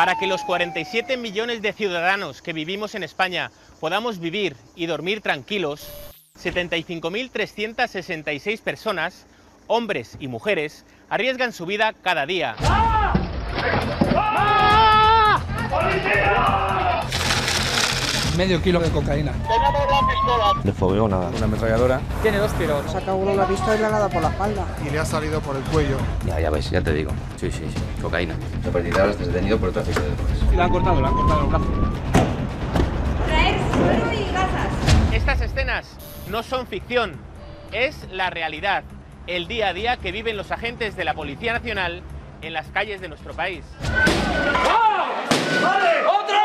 para que los 47 millones de ciudadanos que vivimos en España podamos vivir y dormir tranquilos, 75.366 personas, hombres y mujeres, arriesgan su vida cada día. ¡Ah! ¡Ah! ¡Policía! Medio kilo de cocaína. Tenemos la pistola. De fogueo nada. Una ametralladora. Tiene dos tiros. Se acabó la pistola y la nada por la espalda. Y le ha salido por el cuello. Ya ves, ya te digo. Sí, sí, sí. Cocaína. Se perdió ahora detenido por el tráfico de drogas. Y le han cortado el brazo. Traer suero y gasas. Estas escenas no son ficción. Es la realidad. El día a día que viven los agentes de la Policía Nacional en las calles de nuestro país. ¡Oh! ¡Vale! ¡Otro!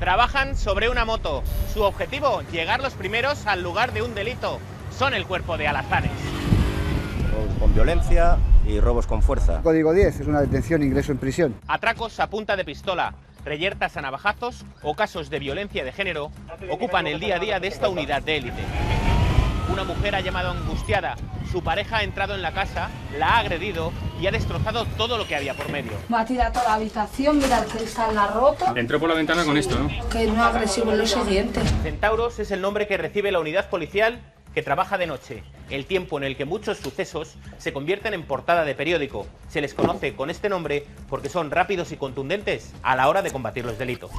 Trabajan sobre una moto. Su objetivo, llegar los primeros al lugar de un delito. Son el cuerpo de alazanes. Con violencia y robos con fuerza. Código 10, es una detención, ingreso en prisión. Atracos a punta de pistola, reyertas a navajazos o casos de violencia de género ocupan el día a día de esta unidad de élite. Una mujer ha llamado angustiada, su pareja ha entrado en la casa, la ha agredido y ha destrozado todo lo que había por medio. Batida toda la habitación, mira el cristal, la ropa. Entró por la ventana con esto, ¿no? Que no agresivo es lo siguiente. Centauros es el nombre que recibe la unidad policial que trabaja de noche, el tiempo en el que muchos sucesos se convierten en portada de periódico. Se les conoce con este nombre porque son rápidos y contundentes a la hora de combatir los delitos.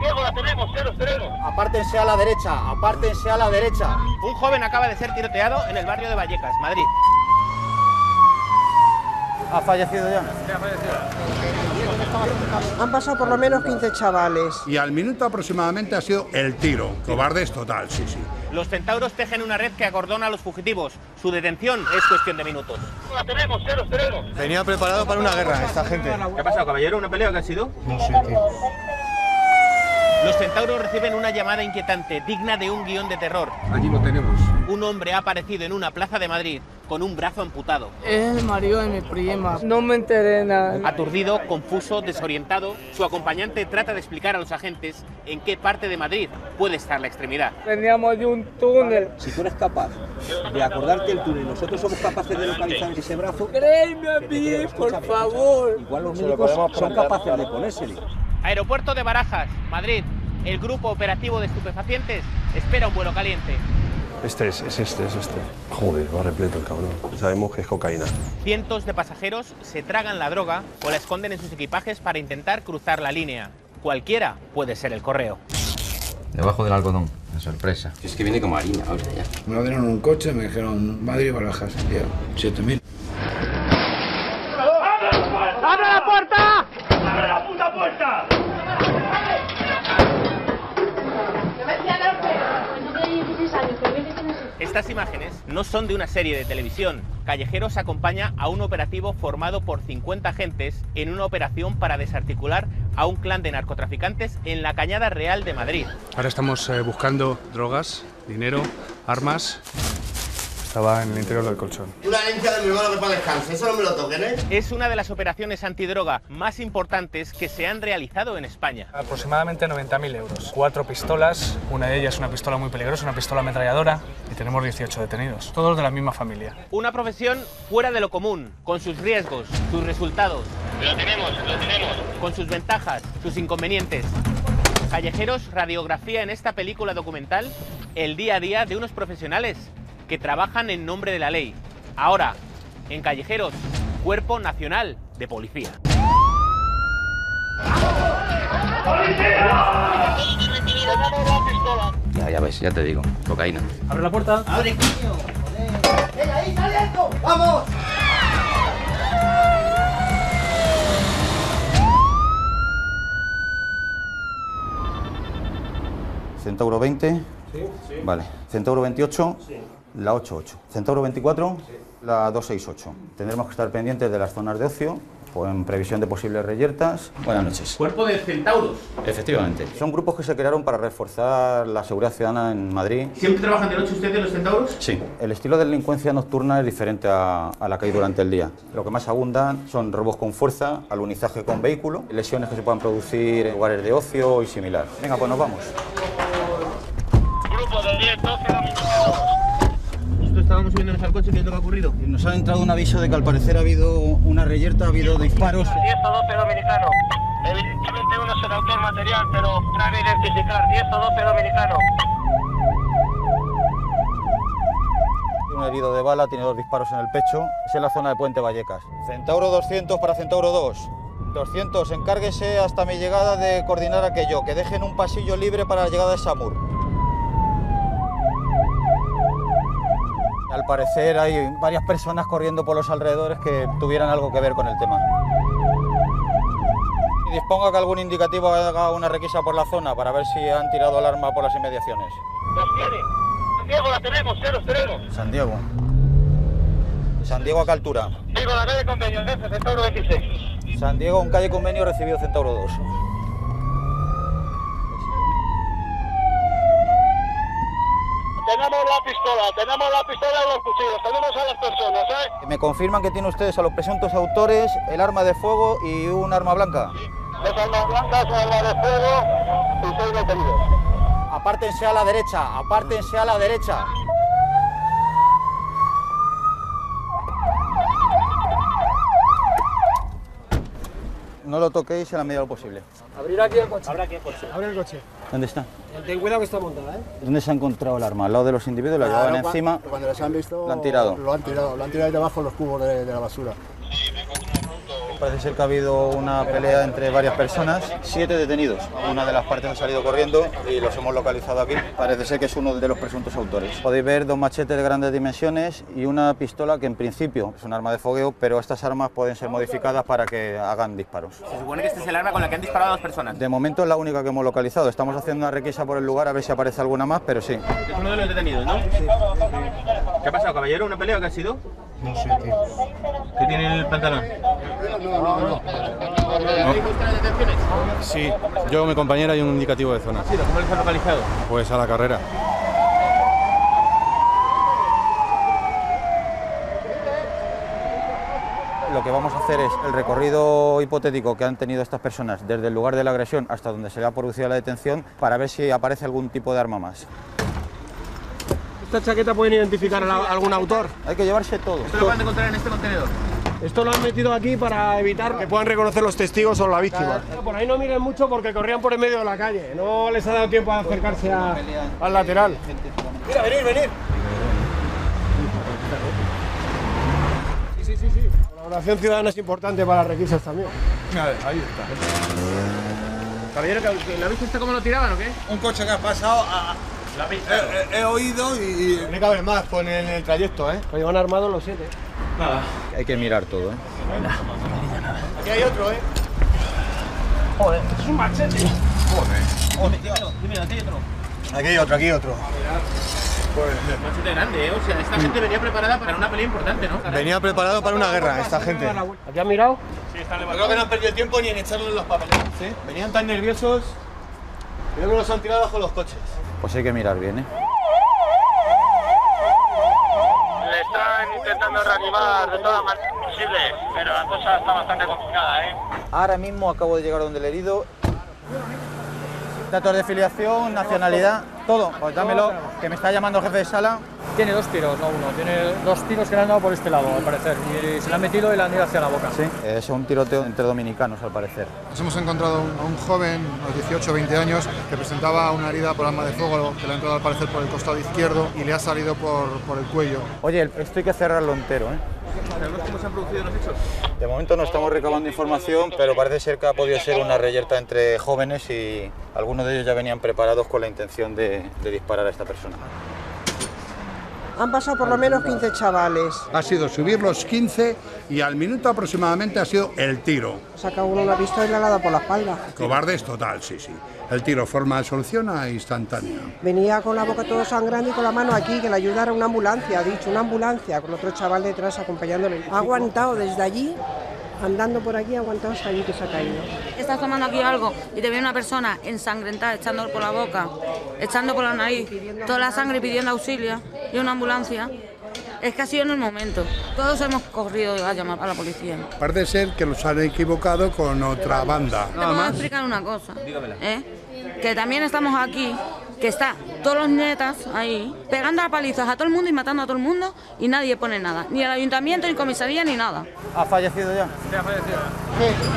Diego, la tenemos, ya los tenemos. Apártense a la derecha, apártense a la derecha. Un joven acaba de ser tiroteado en el barrio de Vallecas, Madrid. ¿Ha fallecido ya? Sí, ha fallecido. Han pasado por lo menos 15 chavales. Y al minuto aproximadamente ha sido el tiro. Cobardes total, sí, sí. Los centauros tejen una red que acordona a los fugitivos. Su detención es cuestión de minutos. La tenemos, ya los tenemos. Venía preparado para una guerra esta gente. ¿Qué ha pasado, caballero? ¿Una pelea que ha sido? No sé, tío. Los centauros reciben una llamada inquietante, digna de un guión de terror. Allí lo tenemos. Un hombre ha aparecido en una plaza de Madrid con un brazo amputado. Es el marido de mi prima. No me enteré nada. Aturdido, confuso, desorientado, su acompañante trata de explicar a los agentes en qué parte de Madrid puede estar la extremidad. Teníamos de un túnel. Si tú eres capaz de acordarte el túnel, nosotros somos capaces de localizar ese brazo. Créeme a mí, por favor. Igual los médicos son capaces de ponérselo. Aeropuerto de Barajas, Madrid. El Grupo Operativo de Estupefacientes espera un vuelo caliente. Este. Joder, va repleto el cabrón. Sabemos que es cocaína. Cientos de pasajeros se tragan la droga o la esconden en sus equipajes para intentar cruzar la línea. Cualquiera puede ser el correo. Debajo del algodón, de sorpresa. Es que viene como harina ahora ya. Me lo dieron en un coche, me dijeron Madrid-Barajas, tío, 7.000. ¡Abre la puerta! ¡Abre la puta puerta! Estas imágenes no son de una serie de televisión. Callejeros acompaña a un operativo formado por 50 agentes en una operación para desarticular a un clan de narcotraficantes en la Cañada Real de Madrid. Ahora estamos buscando drogas, dinero, armas. Estaba en el interior del colchón. Una herencia de mi hermano que para descanse, eso no me lo toquen, ¿eh? Es una de las operaciones antidroga más importantes que se han realizado en España. Aproximadamente 90.000 euros. 4 pistolas, una de ellas una pistola muy peligrosa, una pistola ametralladora, y tenemos 18 detenidos, todos de la misma familia. Una profesión fuera de lo común, con sus riesgos, sus resultados. Lo tenemos. Con sus ventajas, sus inconvenientes. Callejeros radiografía en esta película documental el día a día de unos profesionales que trabajan en nombre de la ley. Ahora, en Callejeros, Cuerpo Nacional de Policía. ¡Policía! Ya ves, ya te digo, cocaína. ¡Abre la puerta! ¡Abre, coño! ¡Ven ahí, sale esto! ¡Vamos! Centauro 20. Sí, sí. Vale. Centauro 28. Sí. La 88. Centauro 24, sí. La 268. Tendremos que estar pendientes de las zonas de ocio, pues en previsión de posibles reyertas. Buenas noches. Cuerpo de Centauros. Efectivamente. Son grupos que se crearon para reforzar la seguridad ciudadana en Madrid. ¿Siempre trabajan de noche ustedes los Centauros? Sí. El estilo de delincuencia nocturna es diferente a la que hay durante el día. Lo que más abundan son robos con fuerza, alunizaje con vehículo, lesiones que se puedan producir en lugares de ocio y similar. Venga, pues nos vamos. Grupo de 10, 12, 12. subiéndonos al coche, ¿qué es lo que ha ocurrido? Nos ha entrado un aviso de que al parecer ha habido una reyerta, ha habido disparos. 10 o 12 dominicanos. Evidentemente uno se le autor material, pero para identificar 10 o 12 dominicanos. Un herido de bala, tiene 2 disparos en el pecho. Es en la zona de Puente Vallecas. Centauro 200 para Centauro 2. 200, encárguese hasta mi llegada de coordinar aquello, que dejen un pasillo libre para la llegada de Samur. Al parecer hay varias personas corriendo por los alrededores que tuvieran algo que ver con el tema. Disponga que algún indicativo haga una requisa por la zona para ver si han tirado alarma por las inmediaciones. ¿Los tiene? Santiago, la tenemos, ya los tenemos. Santiago. Santiago, ¿a qué altura? Digo, la calle Convenio, Centauro 26. San Diego, en calle Convenio, recibido Centauro 2. Tenemos la pistola y los cuchillos, tenemos a las personas, ¿eh? Me confirman que tiene ustedes a los presuntos autores, el arma de fuego y un arma blanca. Sí. Dos armas blancas, un arma de fuego y 6 detenidos. Apártense a la derecha, apártense a la derecha. No lo toquéis en la medida de lo posible. Abrir aquí el coche. Abre aquí el coche. Abre el coche. ¿Dónde está? Ten cuidado que está montada, ¿eh? ¿Dónde se ha encontrado el arma? Al lado de los individuos, la llevaban encima. Cuando les han visto, la han tirado. Lo han tirado de abajo los cubos de la basura. Sí, me encuentro un punto. Parece ser que ha habido una pelea entre varias personas. 7 detenidos. Una de las partes ha salido corriendo y los hemos localizado aquí. Parece ser que es uno de los presuntos autores. Podéis ver 2 machetes de grandes dimensiones y una pistola que en principio es un arma de fogueo, pero estas armas pueden ser modificadas para que hagan disparos. Se supone que este es el arma con la que han disparado a 2 personas. De momento es la única que hemos localizado. Estamos haciendo una requisa por el lugar a ver si aparece alguna más, pero sí. Es uno de los detenidos, ¿no? Sí. ¿Qué ha pasado, caballero? ¿Una pelea o qué ha sido? No sé, tío. ¿Qué tiene en el pantalón? No. Sí, yo con mi compañera y un indicativo de zona. ¿Cómo les han localizado? Pues a la carrera. Lo que vamos a hacer es el recorrido hipotético que han tenido estas personas desde el lugar de la agresión hasta donde se le ha producido la detención para ver si aparece algún tipo de arma más. ¿Esta chaqueta pueden identificar a algún autor? Hay que llevarse todo. ¿Esto lo van a encontrar en este contenedor? Esto lo han metido aquí para evitar que puedan reconocer los testigos o la víctima. Por ahí no miren mucho porque corrían por el medio de la calle. No les ha dado tiempo a acercarse al lateral. Mira, venid. Sí. La colaboración ciudadana es importante para las requisas también. A ver, ahí está. Caballero, ¿lo ha visto usted cómo lo tiraban o qué? Un coche que ha pasado a... La pista, he oído y... Tiene que haber más con el trayecto, ¿eh? Lo llevan armados los 7. Nada. Hay que mirar todo, ¿eh? Nada. Aquí hay otro, ¿eh? Joder, es un machete. Joder. Mira, aquí hay otro. Aquí hay otro. Pues, machete grande, ¿eh? O sea, esta gente venía preparada para una pelea importante, ¿no? Venía preparado para una guerra, esta gente. ¿Aquí han mirado? Sí, están levantando. Creo que no han perdido tiempo ni en echarle los papeles, ¿sí? Venían tan nerviosos. Creo que los han tirado bajo los coches. Pues hay que mirar bien, ¿eh? Le están intentando reanimar de todas maneras posibles, pero la cosa está bastante complicada, ¿eh? Ahora mismo acabo de llegar donde el herido. Datos de filiación, nacionalidad, todo. Pues dámelo, que me está llamando el jefe de sala. Tiene 2 tiros, no uno. Tiene 2 tiros que le han dado por este lado, al parecer. Y se le han metido y le han ido hacia la boca. Sí, es un tiroteo entre dominicanos, al parecer. Nos hemos encontrado a un joven, unos 18 o 20 años, que presentaba una herida por arma de fuego, que le ha entrado, al parecer, por el costado izquierdo y le ha salido por el cuello. Oye, esto hay que cerrarlo entero, ¿eh? ¿Sabemos cómo se han producido los hechos? De momento no estamos recabando información, pero parece ser que ha podido ser una reyerta entre jóvenes y algunos de ellos ya venían preparados con la intención de disparar a esta persona. Han pasado por lo menos 15 chavales. Ha sido subir los 15 y al minuto aproximadamente ha sido el tiro. Saca uno la pistola y la dado por la espalda. Cobardes total, sí. El tiro forma de solución a instantánea. Venía con la boca todo sangrando y con la mano aquí, que le ayudara una ambulancia, ha dicho, una ambulancia, con otro chaval detrás acompañándole. Ha aguantado desde allí, andando por aquí, ha aguantado hasta allí que se ha caído. Estás tomando aquí algo y te viene una persona ensangrentada, echando por la boca, echando por la nariz, toda la sangre pidiendo auxilio y una ambulancia. Es que ha sido en el momento. Todos hemos corrido a llamar a la policía. Parece ser que los han equivocado con otra banda. Te puedo explicar una cosa, ¿eh? Que también estamos aquí que está todos los netas ahí, pegando a palizas a todo el mundo y matando a todo el mundo, y nadie pone nada, ni el ayuntamiento, ni comisaría, ni nada. ¿Ha fallecido ya? Sí, ha fallecido. Sí.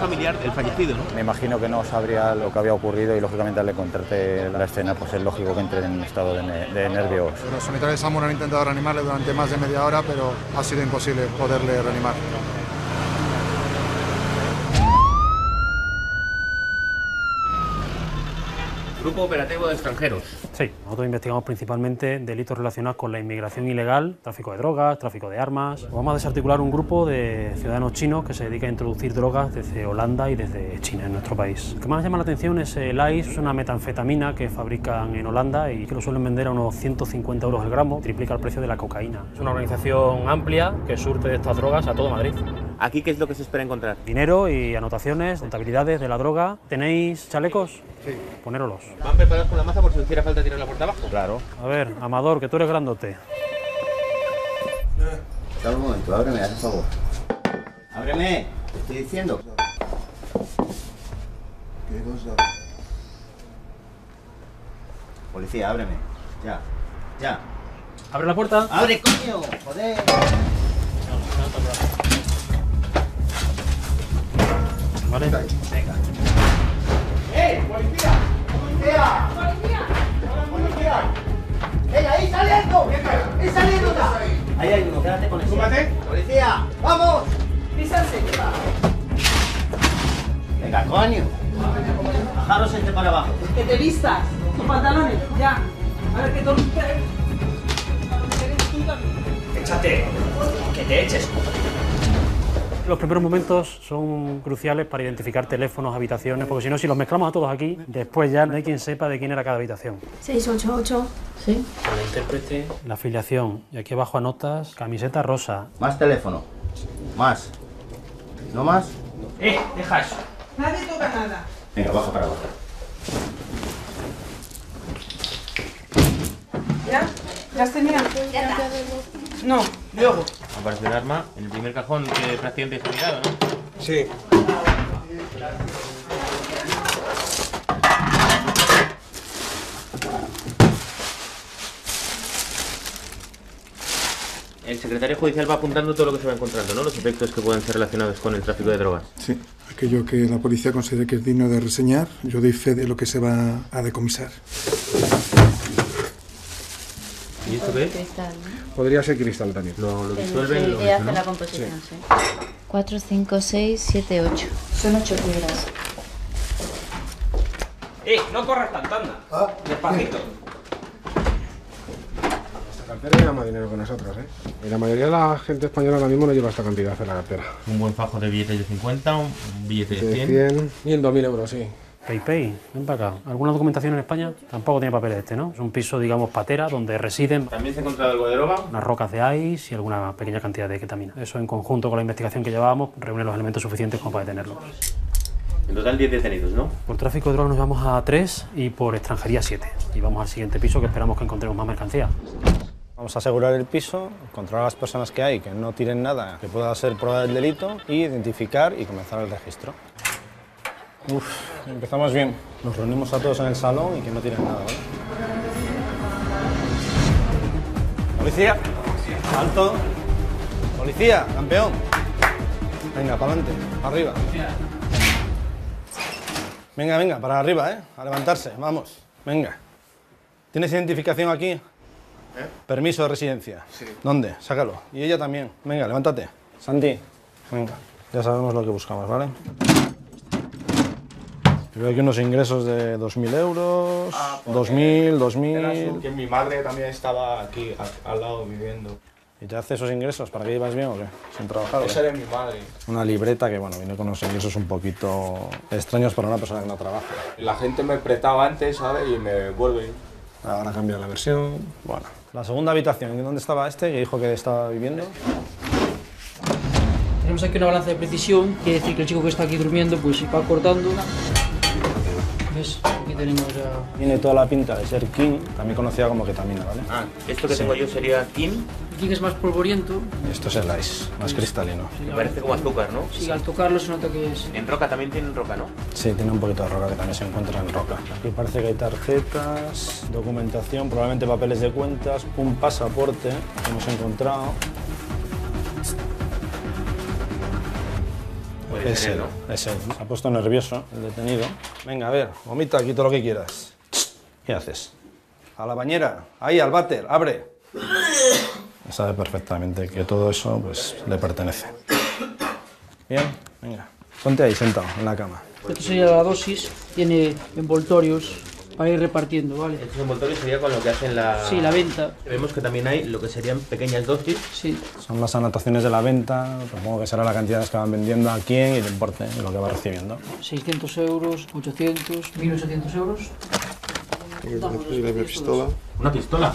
Familiar del fallecido, ¿no? Me imagino que no sabría lo que había ocurrido y, lógicamente, al encontrarte la escena, pues es lógico que entre en un estado de nervios. Los sanitarios de Samur han intentado reanimarle durante más de media hora, pero ha sido imposible poderle reanimar. Grupo Operativo de Extranjeros. Sí, nosotros investigamos principalmente delitos relacionados con la inmigración ilegal, tráfico de drogas, tráfico de armas. Vamos a desarticular un grupo de ciudadanos chinos que se dedica a introducir drogas desde Holanda y desde China en nuestro país. Lo que más llama la atención es el ICE, es una metanfetamina que fabrican en Holanda y que lo suelen vender a unos 150 euros el gramo, triplica el precio de la cocaína. Es una organización amplia que surte de estas drogas a todo Madrid. ¿Aquí qué es lo que se espera encontrar? Dinero y anotaciones, contabilidades de la droga. ¿Tenéis chalecos? Sí. Ponérolos. ¿Van preparados con la maza por si hiciera falta tirar la puerta abajo? Claro. A ver, Amador, que tú eres grandote. Dame un momento, ábreme, haz un favor. ¡Ábreme! Te estoy diciendo. ¿Qué cosa? Policía, ábreme. Ya. Ya. ¡Abre la puerta! ¡Abre, coño! ¡Joder! ¿Vale? Venga. ¡Eh! ¡Policía! ¡Policía! ¡Policía! ¡Policía! ¡Eh, ahí saliendo! ¡Ahí saliendo! Ahí hay uno, quédate con el... ¡Súmate! ¡Policía! ¡Vamos! ¡Písanse! ¡Venga, coño! ¡Bajaros este para abajo! ¡Que te vistas! ¡Tus pantalones! ¡Ya! A ver, que todo... ¡Échate! ¡Que te eches! Los primeros momentos son cruciales para identificar teléfonos, habitaciones, porque si no, si los mezclamos a todos aquí, después ya no hay quien sepa de quién era cada habitación. 688, sí. El intérprete. La afiliación. Y aquí abajo anotas camiseta rosa. Más teléfono. Más. ¿No más? Deja eso. Nadie toca nada. Venga, baja para abajo. ¿Ya? ¿Ya has terminado? Ya está. No, luego. Aparece el arma en el primer cajón que prácticamente se ha mirado, ¿no? Sí. El secretario judicial va apuntando todo lo que se va encontrando, ¿no? Los efectos que pueden ser relacionados con el tráfico de drogas. Sí, aquello que la policía considere que es digno de reseñar, yo doy fe de lo que se va a decomisar. ¿Y esto qué es? Cristal, ¿no? Podría ser cristal también. Lo disuelven. Y hace la composición, sí. 4, 5, 6, 7, 8. Son 8 fibras. No corras tanto, anda. Despacito. Esta cartera lleva más dinero que nosotros, ¿eh? Y la mayoría de la gente española ahora mismo no lleva esta cantidad en la cartera. Un buen fajo de billetes de 50, un billete de 100. 100, 2.000 euros, sí. PayPay, ven para acá. ¿Alguna documentación en España? Tampoco tiene papeles este, ¿no? Es un piso, digamos, patera, donde residen... ¿También se ha encontrado algo de droga? Unas rocas de ice y alguna pequeña cantidad de ketamina. Eso, en conjunto con la investigación que llevábamos, reúne los elementos suficientes como para detenerlos. En total 10 detenidos, ¿no? Por tráfico de drogas nos vamos a 3 y por extranjería 7. Y vamos al siguiente piso, que esperamos que encontremos más mercancía. Vamos a asegurar el piso, controlar a las personas que hay, que no tiren nada, que pueda ser prueba del delito, y identificar y comenzar el registro. Uf, empezamos bien. Nos reunimos a todos en el salón y que no tienen nada, ¿vale? ¡Policía! ¡Alto! ¡Policía! ¡Campeón! Venga, para adelante, para arriba. Venga, venga, para arriba, ¿eh? A levantarse, vamos. Venga. ¿Tienes identificación aquí? Permiso de residencia. Sí. ¿Dónde? Sácalo. Y ella también. Venga, levántate. Santi. Venga. Ya sabemos lo que buscamos, ¿vale? Hay unos ingresos de 2.000 euros, 2.000, 2.000... Que mi madre también estaba aquí, al lado, viviendo. ¿Y te hace esos ingresos? ¿Para que ibas bien o qué? Sin trabajar. Esa era mi madre. Una libreta que, bueno, viene con unos ingresos un poquito extraños para una persona que no trabaja. La gente me prestaba antes, ¿sabes? Y me vuelve. Ahora cambia la versión, bueno. La segunda habitación, ¿dónde estaba este que dijo que estaba viviendo? Tenemos aquí una balanza de precisión, quiere decir que el chico que está aquí durmiendo, pues se va cortando. ¿Ves? tenemos ya... Tiene toda la pinta de ser king, también conocida como ketamina, ¿vale? Ah, esto que tengo yo sería king. King es más polvoriento. Esto es el ice, más cristalino. Sí, me parece como azúcar, ¿no? Sí, al tocarlo se nota que es... En roca también tienen roca, ¿no? Sí, tiene un poquito de roca que también se encuentra en roca. Aquí parece que hay tarjetas, documentación, probablemente papeles de cuentas, un pasaporte que hemos encontrado. Es él, ¿no? Es él. Se ha puesto nervioso el detenido. Venga, a ver, vomita aquí todo lo que quieras. ¿Qué haces? A la bañera, ahí, al váter, abre. Sabe perfectamente que todo eso pues le pertenece. Bien, venga, ponte ahí sentado, en la cama. Esto sería la dosis, tiene envoltorios para ir repartiendo, ¿vale? Estos envoltorios sería con lo que hacen la... Sí, la venta. Vemos que también hay lo que serían pequeñas dosis. Sí. Son las anotaciones de la venta, supongo que será la cantidad que van vendiendo, a quién y el importe de lo que va recibiendo. 600 euros, 800, 1.800 euros. ¿Pistola? ¿Una pistola?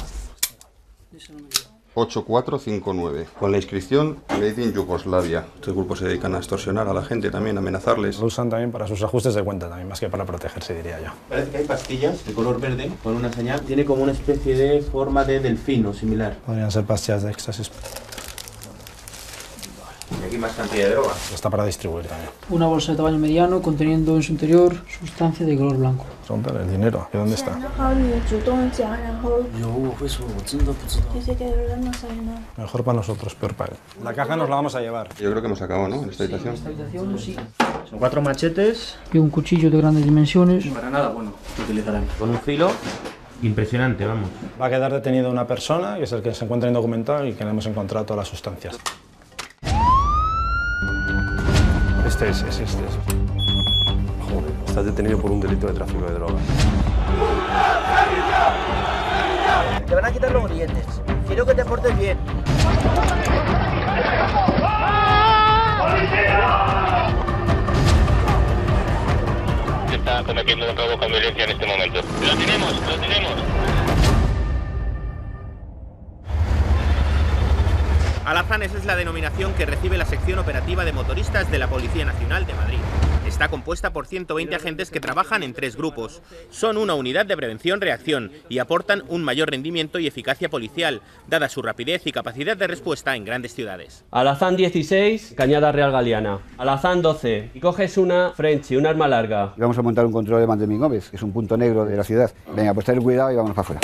8459, con la inscripción Made in Yugoslavia. Estos grupos se dedican a extorsionar a la gente también, a amenazarles. Lo usan también para sus ajustes de cuenta, también, más que para protegerse, diría yo. Parece que hay pastillas de color verde, con una señal. Tiene como una especie de forma de delfín o similar. Podrían ser pastillas de éxtasis. Y aquí más cantidad de droga. Está para distribuir también. Una bolsa de tamaño mediano conteniendo en su interior sustancia de color blanco. Romper el dinero. ¿Y dónde está? Mejor para nosotros, peor para él. La caja nos la vamos a llevar. Yo creo que hemos acabado, ¿no? En esta habitación. En esta habitación, sí. Son 4 machetes. Y un cuchillo de grandes dimensiones. Para nada, bueno, lo utilizarán. Con un filo. Impresionante, vamos. Va a quedar detenida una persona, que es el que se encuentra indocumentado y que le hemos encontrado todas las sustancias. Este es. Joder, estás detenido por un delito de tráfico de drogas. Te van a quitar los billetes. Quiero que te portes bien. Se está cometiendo un robo con violencia en este momento. ¡Lo tenemos! ¡Lo tenemos! Alazán, esa es la denominación que recibe la sección operativa de motoristas de la Policía Nacional de Madrid. Está compuesta por 120 agentes que trabajan en 3 grupos. Son una unidad de prevención-reacción y aportan un mayor rendimiento y eficacia policial, dada su rapidez y capacidad de respuesta en grandes ciudades. Alazán 16, Cañada Real Galeana. Alazán 12, y coges una Frenchy, un arma larga. Vamos a montar un control de Mandomingóvez, que es un punto negro de la ciudad. Venga, pues ten cuidado y vámonos para afuera.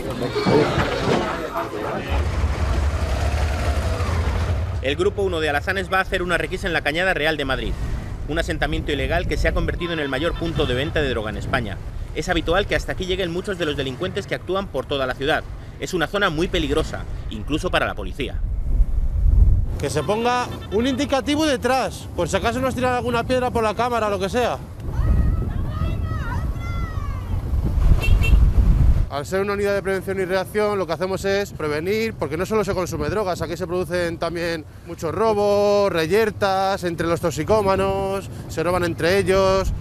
El Grupo 1 de Alazanes va a hacer una requisa en la Cañada Real de Madrid, un asentamiento ilegal que se ha convertido en el mayor punto de venta de droga en España. Es habitual que hasta aquí lleguen muchos de los delincuentes que actúan por toda la ciudad. Es una zona muy peligrosa, incluso para la policía. Que se ponga un indicativo detrás, por si acaso nos tiran alguna piedra por la cámara o lo que sea. Al ser una unidad de prevención y reacción, lo que hacemos es prevenir, porque no solo se consume drogas, aquí se producen también muchos robos, reyertas entre los toxicómanos, se roban entre ellos.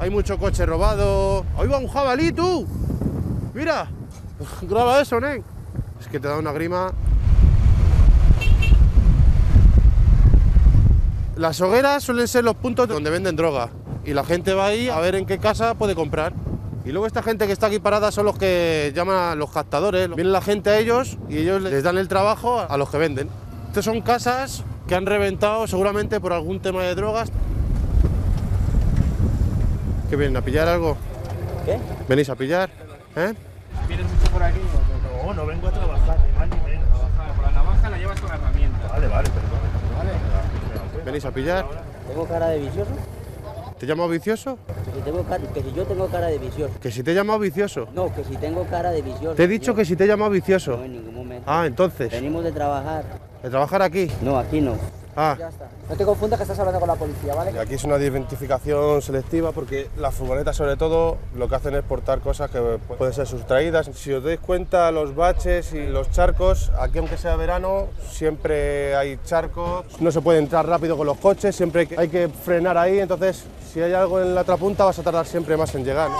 Hay mucho coche robado. ¡Ahí va un jabalí, tú! ¡Mira! Graba eso, nen. Es que te da una grima. Las hogueras suelen ser los puntos donde venden droga. Y la gente va ahí a ver en qué casa puede comprar. Y luego esta gente que está aquí parada son los que llaman los captadores. Viene la gente a ellos y ellos les dan el trabajo a los que venden. Estas son casas que han reventado seguramente por algún tema de drogas. ¿Qué vienen a pillar algo? ¿Qué? ¿Venís a pillar? ¿Eh? ¿Vienes mucho por aquí? No, no vengo a trabajar, ni más ni menos. Por la navaja la llevas con la herramienta. Vale, perdón. Vale. ¿Venís a pillar? ¿Tengo cara de vicioso? ¿Te llamo vicioso? Que si yo tengo cara de vicioso. ¿Que si te he llamado vicioso? No, que si tengo cara de vicioso. Te he dicho que si te he llamado vicioso. No, en ningún momento. Ah, entonces. Venimos de trabajar. ¿De trabajar aquí? No, aquí no. Ah. Ya está. No te confundas que estás hablando con la policía, ¿vale? Y aquí es una identificación selectiva porque las furgonetas, sobre todo, lo que hacen es portar cosas que pueden ser sustraídas. Si os dais cuenta, los baches y los charcos, aquí aunque sea verano, siempre hay charcos. No se puede entrar rápido con los coches, siempre hay que frenar ahí, entonces... Si hay algo en la otra punta, vas a tardar siempre más en llegar, ¿no?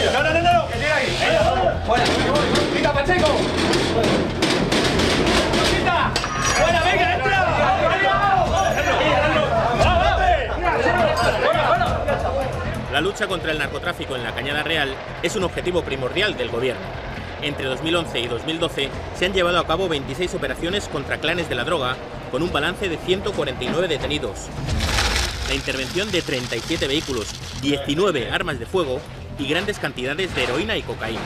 No, que llega ahí. Fuera. Quita, Pacheco. Quita. Fuera, venga, entra. La lucha contra el narcotráfico en la Cañada Real es un objetivo primordial del gobierno. Entre 2011 y 2012 se han llevado a cabo 26 operaciones contra clanes de la droga, con un balance de 149 detenidos. La intervención de 37 vehículos, 19 armas de fuego y grandes cantidades de heroína y cocaína.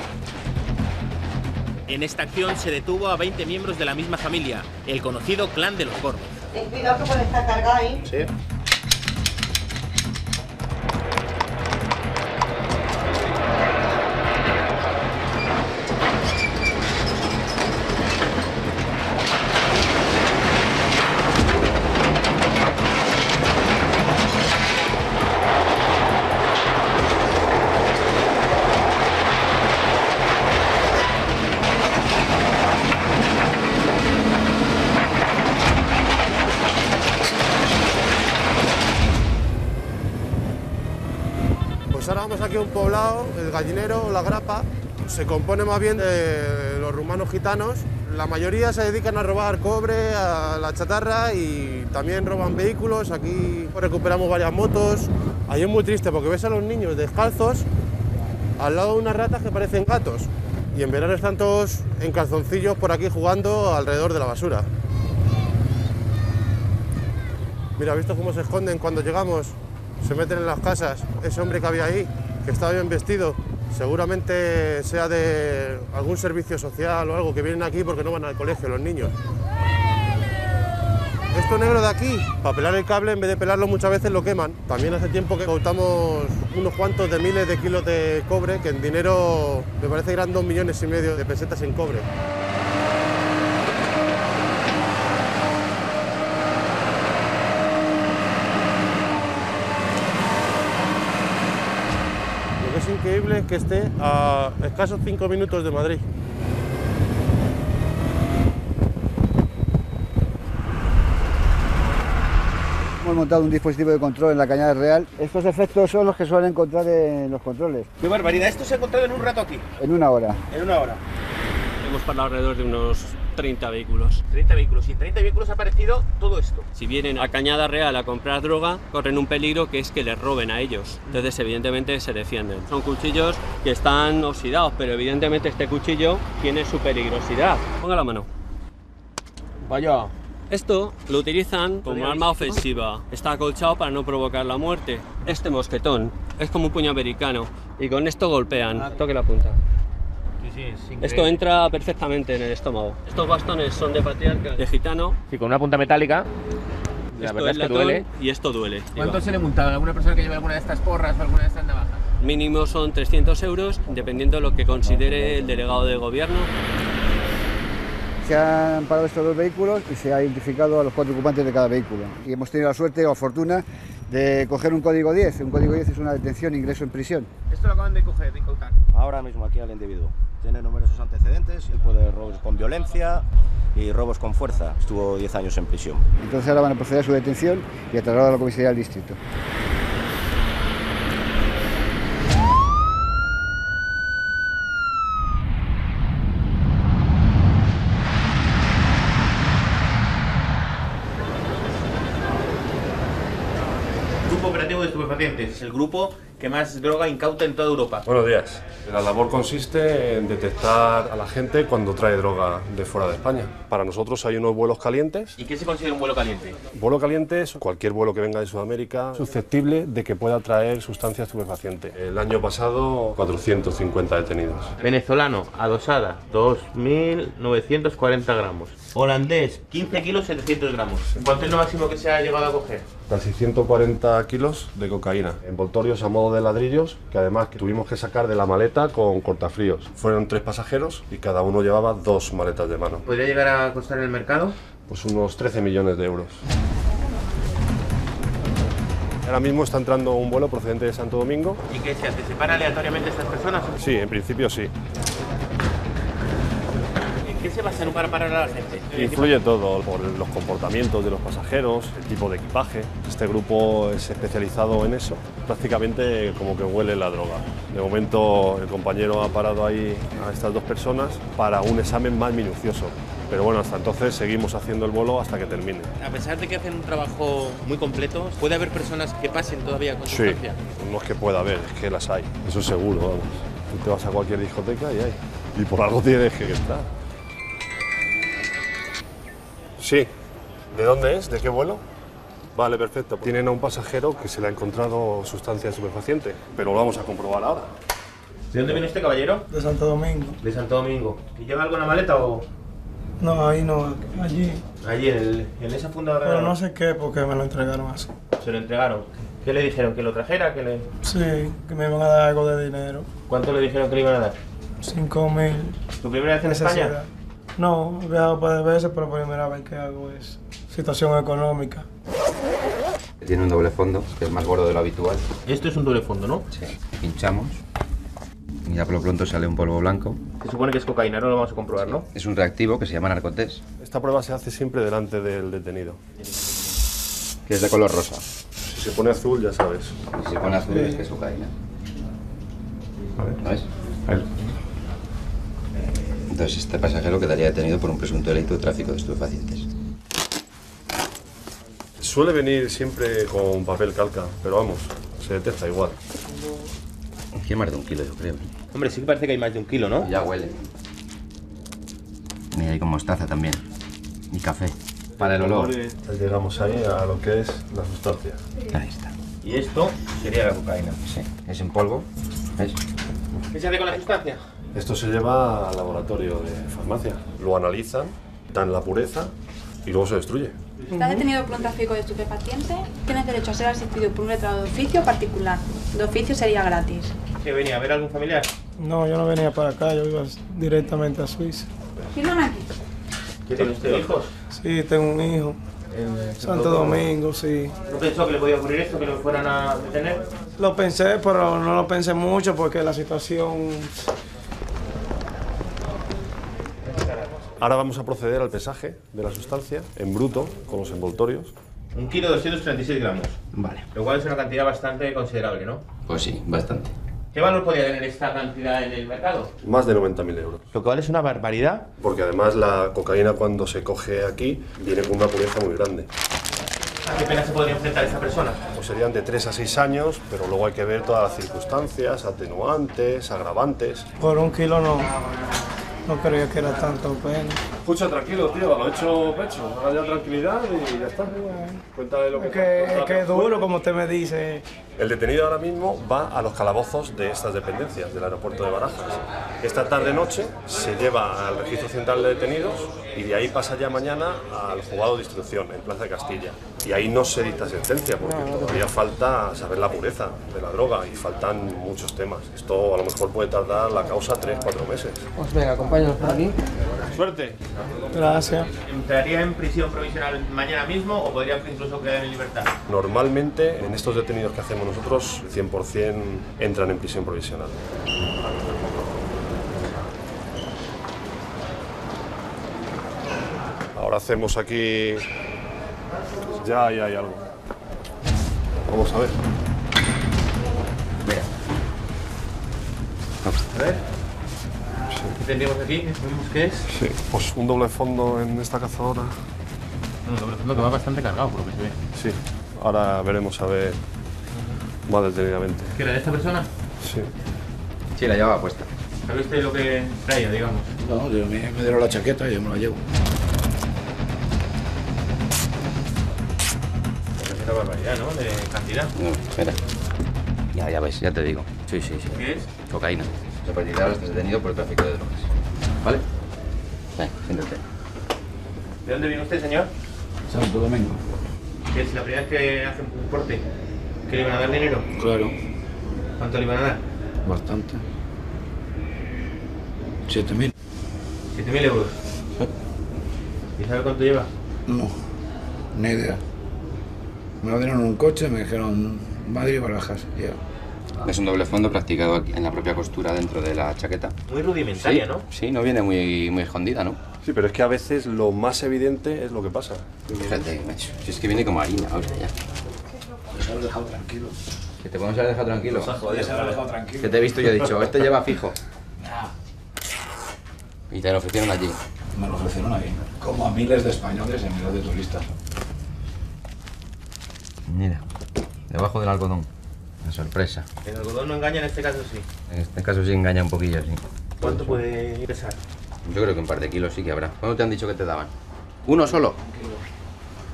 En esta acción se detuvo a 20 miembros de la misma familia, el conocido clan de los Gordos. Ten cuidado que puede estar cargado ahí. Sí. Un poblado, el gallinero, la grapa, se compone más bien de los rumanos gitanos. La mayoría se dedican a robar cobre, a la chatarra y también roban vehículos. Aquí recuperamos varias motos. Ahí es muy triste porque ves a los niños descalzos al lado de unas ratas que parecen gatos. Y en verano están todos en calzoncillos por aquí jugando alrededor de la basura. Mira, ¿has visto cómo se esconden cuando llegamos? Se meten en las casas. Ese hombre que había ahí, que estaba bien vestido, seguramente sea de algún servicio social o algo, que vienen aquí porque no van al colegio los niños. Esto negro de aquí, para pelar el cable, en vez de pelarlo muchas veces lo queman. También hace tiempo que cautamos unos cuantos de miles de kilos de cobre, que en dinero me parece que eran 2,5 millones de pesetas en cobre. Increíble que esté a escasos 5 minutos de Madrid. Hemos montado un dispositivo de control en la Cañada Real. Estos efectos son los que suelen encontrar en los controles. ¡Qué barbaridad! ¿Esto se ha encontrado en un rato aquí? En una hora. En una hora. Hemos parado alrededor de unos 30 vehículos. 30 vehículos. Y en 30 vehículos ha aparecido todo esto. Si vienen a Cañada Real a comprar droga, corren un peligro que es que les roben a ellos. Entonces, evidentemente, se defienden. Son cuchillos que están oxidados, pero evidentemente este cuchillo tiene su peligrosidad. Ponga la mano. Vaya. Esto lo utilizan como arma ofensiva. Está acolchado para no provocar la muerte. Este mosquetón es como un puño americano y con esto golpean. Toque la punta. Sí, esto entra perfectamente en el estómago. Estos bastones son de patriarca, de gitano. Sí, con una punta metálica. La verdad es que duele. Y esto duele. ¿Cuánto se le montaba a alguna persona que lleve alguna de estas porras o alguna de estas navajas? Mínimo son 300 euros, dependiendo de lo que considere el delegado de gobierno. Se han parado estos dos vehículos y se ha identificado a los 4 ocupantes de cada vehículo. Y hemos tenido la suerte o fortuna de coger un código 10. Un código 10 es una detención, ingreso en prisión. Esto lo acaban de coger, de incautar. Ahora mismo aquí al individuo. Tiene numerosos antecedentes, tipo de robos con violencia y robos con fuerza. Estuvo 10 años en prisión. Entonces ahora van a proceder a su detención y a trasladarlo a la comisaría del distrito. Es el grupo que más droga incauta en toda Europa. Buenos días. La labor consiste en detectar a la gente cuando trae droga de fuera de España. Para nosotros hay unos vuelos calientes. ¿Y qué se considera un vuelo caliente? Vuelo caliente es cualquier vuelo que venga de Sudamérica susceptible de que pueda traer sustancia estupefaciente. El año pasado, 450 detenidos. Venezolano, adosada, 2.940 gramos. Holandés, 15 kilos 700 gramos. ¿Cuánto es lo máximo que se ha llegado a coger? Casi 140 kilos de cocaína. Envoltorios a modo de ladrillos, que además tuvimos que sacar de la maleta con cortafríos. Fueron 3 pasajeros y cada uno llevaba 2 maletas de mano. ¿Podría llegar a costar en el mercado? Pues unos 13 millones de euros. Ahora mismo está entrando un vuelo procedente de Santo Domingo. ¿Y qué se hace? ¿Se separan aleatoriamente estas personas? Sí, en principio sí. qué se basan para parar a la gente? Influye todo, por los comportamientos de los pasajeros, el tipo de equipaje. Este grupo es especializado en eso, prácticamente como que huele la droga. De momento el compañero ha parado ahí a estas dos personas para un examen más minucioso. Pero bueno, hasta entonces seguimos haciendo el bolo hasta que termine. A pesar de que hacen un trabajo muy completo, ¿puede haber personas que pasen todavía con sustancia? Sí, no es que pueda haber, es que las hay, eso es seguro, vamos. Tú te vas a cualquier discoteca y hay, y por algo tienes que estar. Sí, ¿de dónde es? ¿De qué vuelo? Vale, perfecto. Tienen a un pasajero que se le ha encontrado sustancia estupefaciente, pero lo vamos a comprobar ahora. ¿De dónde viene este caballero? De Santo Domingo. De Santo Domingo. ¿Y lleva alguna maleta o...? No, ahí no, allí. Allí, en esa funda de regalo. Pero no sé qué, porque me lo entregaron así. ¿Se lo entregaron? ¿Qué le dijeron? ¿Que lo trajera? Sí, que me iban a dar algo de dinero. ¿Cuánto le dijeron que le iban a dar? 5.000. ¿Tu primera vez en España? No, he viajado un par de veces, pero la primera vez que hago es situación económica. Tiene un doble fondo, que es más gordo de lo habitual. Esto es un doble fondo, ¿no? Sí. Pinchamos. Ya por lo pronto sale un polvo blanco. Se supone que es cocaína, no lo vamos a comprobar, ¿no? Es un reactivo que se llama narcotés. Esta prueba se hace siempre delante del detenido. Que es de color rosa. Si se pone azul, ya sabes. Si se pone azul, es que es cocaína. A ver. ¿No es? A ver. Entonces este pasajero quedaría detenido por un presunto delito de tráfico de estupefacientes. Suele venir siempre con papel calca, pero vamos, se detecta igual. Tiene más de un kilo, yo creo. Hombre, sí que parece que hay más de un kilo, ¿no? Ya huele. Mira, hay con mostaza también. Y café. Para el olor. Llegamos ahí a lo que es la sustancia. Ahí está. Y esto sería la cocaína. Sí. Es en polvo. ¿Ves? ¿Qué se hace con la sustancia? Esto se lleva al laboratorio de farmacia. Lo analizan, dan la pureza y luego se destruye. Está detenido por un tráfico de estupefacientes. Tienes derecho a ser asistido por un letrado de oficio particular. De oficio sería gratis. ¿Qué venía? ¿A ver algún familiar? No, yo no venía para acá, yo iba directamente a Suiza. ¿Firman aquí? ¿Tiene usted hijos? Sí, tengo un hijo. ¿En Santo Domingo? Sí. ¿No pensó que le podía ocurrir esto, que lo fueran a detener? Lo pensé, pero no lo pensé mucho porque la situación... Ahora vamos a proceder al pesaje de la sustancia, en bruto, con los envoltorios. 1 kilo 236 gramos. Vale. Lo cual es una cantidad bastante considerable, ¿no? Pues sí, bastante. ¿Qué valor podría tener esta cantidad en el mercado? Más de 90.000 euros. Lo cual es una barbaridad. Porque además la cocaína cuando se coge aquí viene con una pureza muy grande. ¿A qué pena se podría enfrentar esta persona? Pues serían de 3 a 6 años, pero luego hay que ver todas las circunstancias, atenuantes, agravantes. Por un kilo no. No creía que era tanto pena. Escucha, tranquilo, tío, lo he hecho pecho. Ahora ya tranquilidad y ya está. Cuéntale lo que... Es que es duro, como usted me dice. El detenido ahora mismo va a los calabozos de estas dependencias, del aeropuerto de Barajas. Esta tarde-noche se lleva al Registro Central de Detenidos y de ahí pasa ya mañana al Juzgado de Instrucción, en Plaza de Castilla. Y ahí no se dicta sentencia, porque todavía falta saber la pureza de la droga y faltan muchos temas. Esto a lo mejor puede tardar la causa 3 o 4 meses. Pues venga, acompáñanos por aquí. Suerte. Gracias. ¿Entraría en prisión provisional mañana mismo o podría incluso quedar en libertad? Normalmente, en estos detenidos que hacemos nosotros, el 100% entran en prisión provisional. Ahora hacemos aquí... Ya ahí hay algo. Vamos a ver. Mira. A ver. Sí. ¿Qué tendríamos aquí? ¿Vemos qué es? Sí, pues un doble fondo en esta cazadora. Un doble fondo que va bastante cargado, por lo que se ve. Sí, ahora veremos a ver más detenidamente. ¿Qué era de esta persona? Sí. Sí, la llevaba puesta. ¿Sabe usted lo que traía, digamos? No, yo me dieron la chaqueta y yo me la llevo. Una barbaridad, ¿no? De cantidad. No, espera. Ya ves, ya te digo. Sí. ¿Qué es? Cocaína. A partir de ahora estás detenido por el tráfico de drogas. ¿Vale? Ven, siéntate. ¿De dónde viene usted, señor? Santo Domingo. ¿Qué es la primera vez que hace un porte? ¿Que le iban a dar dinero? Claro. ¿Cuánto le iban a dar? Bastante. 7.000. ¿7.000 euros? Sí. ¿Y sabe cuánto lleva? No, ni idea. Me lo dieron en un coche, me dijeron Madrid y Barajas. Es un doble fondo practicado aquí en la propia costura dentro de la chaqueta. Muy rudimentaria, sí, ¿no? Sí, no viene muy escondida, ¿no? Sí, pero es que a veces lo más evidente es lo que pasa. Fíjate, macho, si es que viene como harina ahora ya. Nos has dejado tranquilos. Que te podemos haber dejado tranquilo. Que te he visto y he dicho, este lleva fijo. Y te lo ofrecieron allí. Me lo ofrecieron allí. Como a miles de españoles y a miles de turistas. Mira, debajo del algodón. La sorpresa. El algodón no engaña, en este caso sí. En este caso sí engaña un poquillo, sí. ¿Cuánto puede pesar? Yo creo que un par de kilos sí que habrá. ¿Cuándo te han dicho que te daban? ¿Uno solo? Un kilo.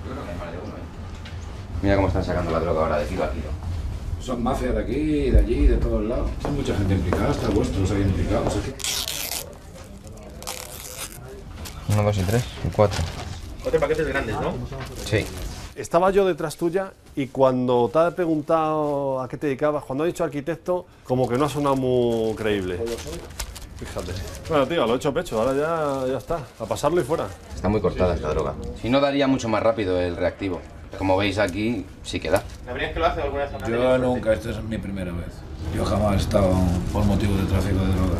Yo creo que hay más de uno, ¿eh? Mira cómo están sacando la droga ahora, de kilo a kilo. Son mafias de aquí, de allí, de todos lados. Hay mucha gente implicada, hasta vuestros hay implicados. 1, 2 y 3 y 4. 4 paquetes grandes, ¿no? Sí. Estaba yo detrás tuya y cuando te has preguntado a qué te dedicabas, cuando has dicho arquitecto, como que no ha sonado muy creíble. Fíjate. Bueno, tío, lo he hecho pecho, ahora ya está. A pasarlo y fuera. Está muy cortada esta droga. Si no, daría mucho más rápido el reactivo. Como veis aquí, sí que da. ¿Sabrías que lo hace alguna vez? Yo nunca, esta es mi primera vez. Yo jamás he estado por motivo de tráfico de droga.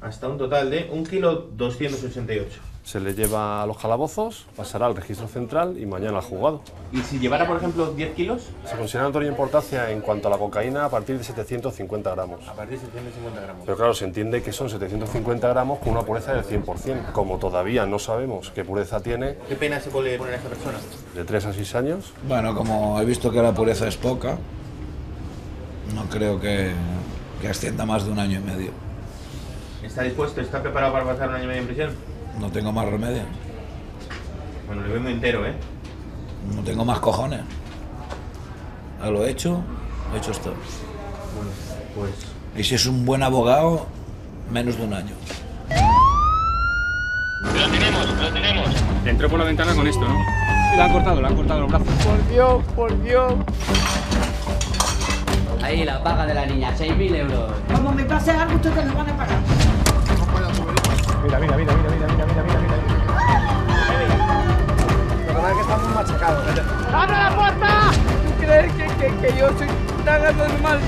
Hasta un total de 1,288 kilos. Se le lleva a los calabozos, pasará al registro central y mañana al juzgado. ¿Y si llevara, por ejemplo, 10 kilos? Se considera de notoria importancia en cuanto a la cocaína a partir de 750 gramos. A partir de 750 gramos. Pero claro, se entiende que son 750 gramos con una pureza del 100%. Como todavía no sabemos qué pureza tiene... ¿Qué pena se puede poner a esta persona? De 3 a 6 años. Bueno, como he visto que la pureza es poca, no creo que ascienda más de 1 año y medio. ¿Está dispuesto? ¿Está preparado para pasar 1 año y medio en prisión? No tengo más remedio. Bueno, le veo muy entero, ¿eh? No tengo más cojones. A lo hecho, esto. Bueno, pues... Y si es un buen abogado, menos de 1 año. ¡Lo tenemos, lo tenemos! Entró por la ventana con esto, ¿no? Y le han cortado los brazos. ¡Por Dios, por Dios! Ahí la paga de la niña, 6.000 euros. Como me pase algo, ustedes lo van a pagar. No puedo subir. Mira, mira, mira, mira, mira, mira, mira, mira, mira. La verdad es que estamos machacados. ¡Abre la puerta! ¿Tú crees que yo soy nada normal?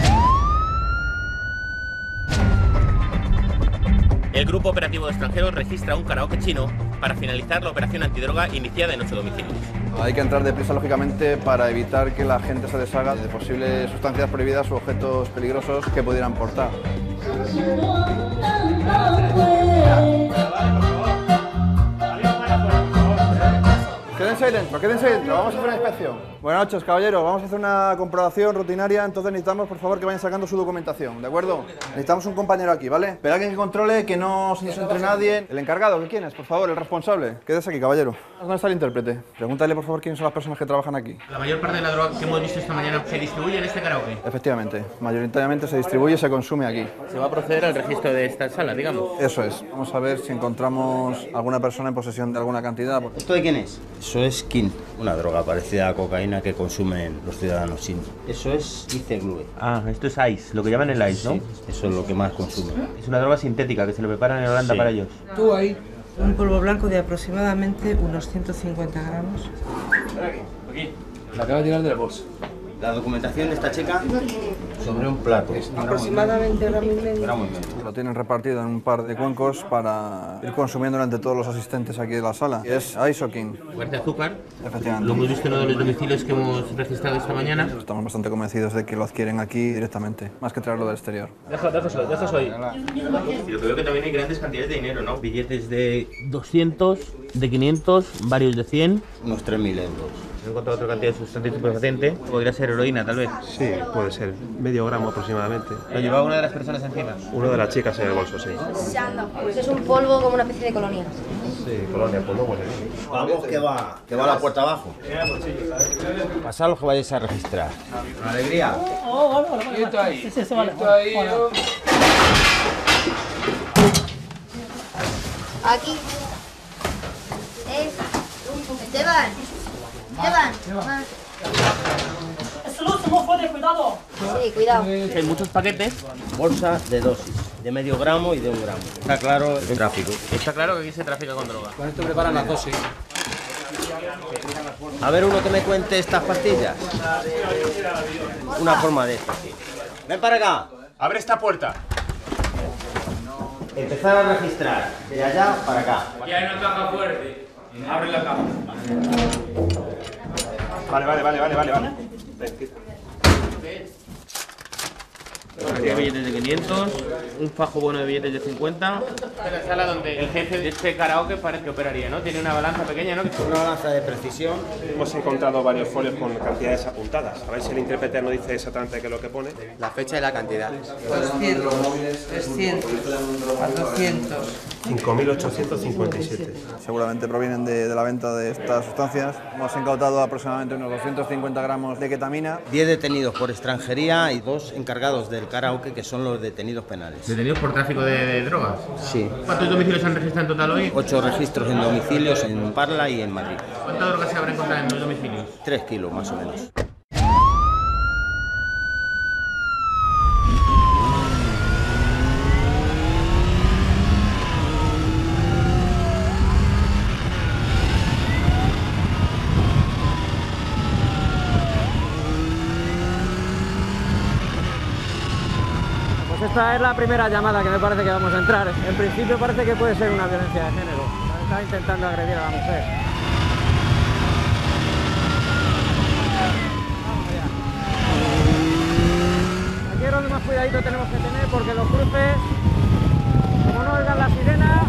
El Grupo Operativo de Extranjeros registra un karaoke chino para finalizar la operación antidroga iniciada en 8 domicilios. Hay que entrar deprisa, lógicamente, para evitar que la gente se deshaga de posibles sustancias prohibidas u objetos peligrosos que pudieran portar. Quédense ahí dentro, quédense ahí dentro, vamos a hacer una inspección. Buenas noches, caballeros, vamos a hacer una comprobación rutinaria, entonces necesitamos, por favor, que vayan sacando su documentación, ¿de acuerdo? Necesitamos un compañero aquí, ¿vale? Pero alguien que controle, que no se nos entre nadie. El encargado, ¿quién es? Por favor, el responsable. Quédese aquí, caballero. ¿Dónde está el intérprete? Pregúntale, por favor, quiénes son las personas que trabajan aquí. La mayor parte de la droga que hemos visto esta mañana se distribuye en este karaoke. Efectivamente, mayoritariamente se distribuye y se consume aquí. Se va a proceder al registro de esta sala, digamos. Eso es. Vamos a ver si encontramos alguna persona en posesión de alguna cantidad. ¿Esto de quién es? Eso es kin, una droga parecida a cocaína que consumen los ciudadanos chinos. Eso es ICE. Ah, esto es ICE, lo que llaman el ICE, ¿no? Sí, eso es lo que más consumen. Es una droga sintética que se lo preparan en Holanda, sí, para ellos. Tú ahí. Un polvo blanco de aproximadamente unos 150 gramos. Aquí. La acaba de tirar de la bolsa. La documentación de esta chica sobre un plato. Aproximadamente 1,5 gramos. Lo tienen repartido en un par de cuencos para ir consumiendo durante todos los asistentes aquí de la sala. Es isoquín. ¿Guarda azúcar? Efectivamente. Lo hemos visto en uno de los domicilios que hemos registrado esta mañana. Estamos bastante convencidos de que lo adquieren aquí directamente, más que traerlo del exterior. Déjalo ahí. Yo creo que también hay grandes cantidades de dinero, ¿no? Billetes de 200, de 500, varios de 100. Unos 3.000 euros. He encontrado otra cantidad de sustancia estupefaciente. Podría ser heroína, tal vez. Sí, puede ser. Medio gramo aproximadamente. ¿Lo llevaba una de las personas encima? Una de las chicas en el bolso, sí. Pues es un polvo como una especie de colonia. Sí, colonia, polvo, bueno. Vamos, que va la puerta abajo. Pasad los que vayáis a registrar. ¡Alegría! ¡Quieto ahí! ¡Quieto ahí! Aquí. Esteban. Esteban. Cuidado. Sí, cuidado. Hay muchos paquetes, bolsas de dosis, de medio gramo y de 1 gramo. Está claro el tráfico. Está claro que aquí se trafica con droga. Con esto preparan las dosis. A ver uno que me cuente estas pastillas. Una forma de estas, sí. Ven para acá. Abre esta puerta. empezar a registrar de allá para acá. Aquí hay una caja fuerte. Abre la caja. Vale. Billetes de 500, un fajo bueno de billetes de 50. Esta es la sala donde el jefe de este karaoke parece que operaría, ¿no? Tiene una balanza pequeña, ¿no? Una balanza de precisión. Hemos encontrado varios folios con cantidades apuntadas. A ver si el intérprete no dice exactamente qué es lo que pone. La fecha y la cantidad. 200, 300, 400. 5.857. Seguramente provienen de la venta de estas sustancias. Hemos incautado aproximadamente unos 250 gramos de ketamina. 10 detenidos por extranjería y 2 encargados del karaoke, que son los detenidos penales. ¿Detenidos por tráfico de drogas? Sí. ¿Cuántos domicilios han registrado en total hoy? 8 registros en domicilios en Parla y en Madrid. ¿Cuántas drogas se habrán encontrado en los domicilios? 3 kilos más o menos. Esta es la primera llamada que me parece que vamos a entrar. En principio parece que puede ser una violencia de género. Está intentando agredir a la mujer. Aquí es donde más cuidadito tenemos que tener, porque los cruces, como no oigan la sirena...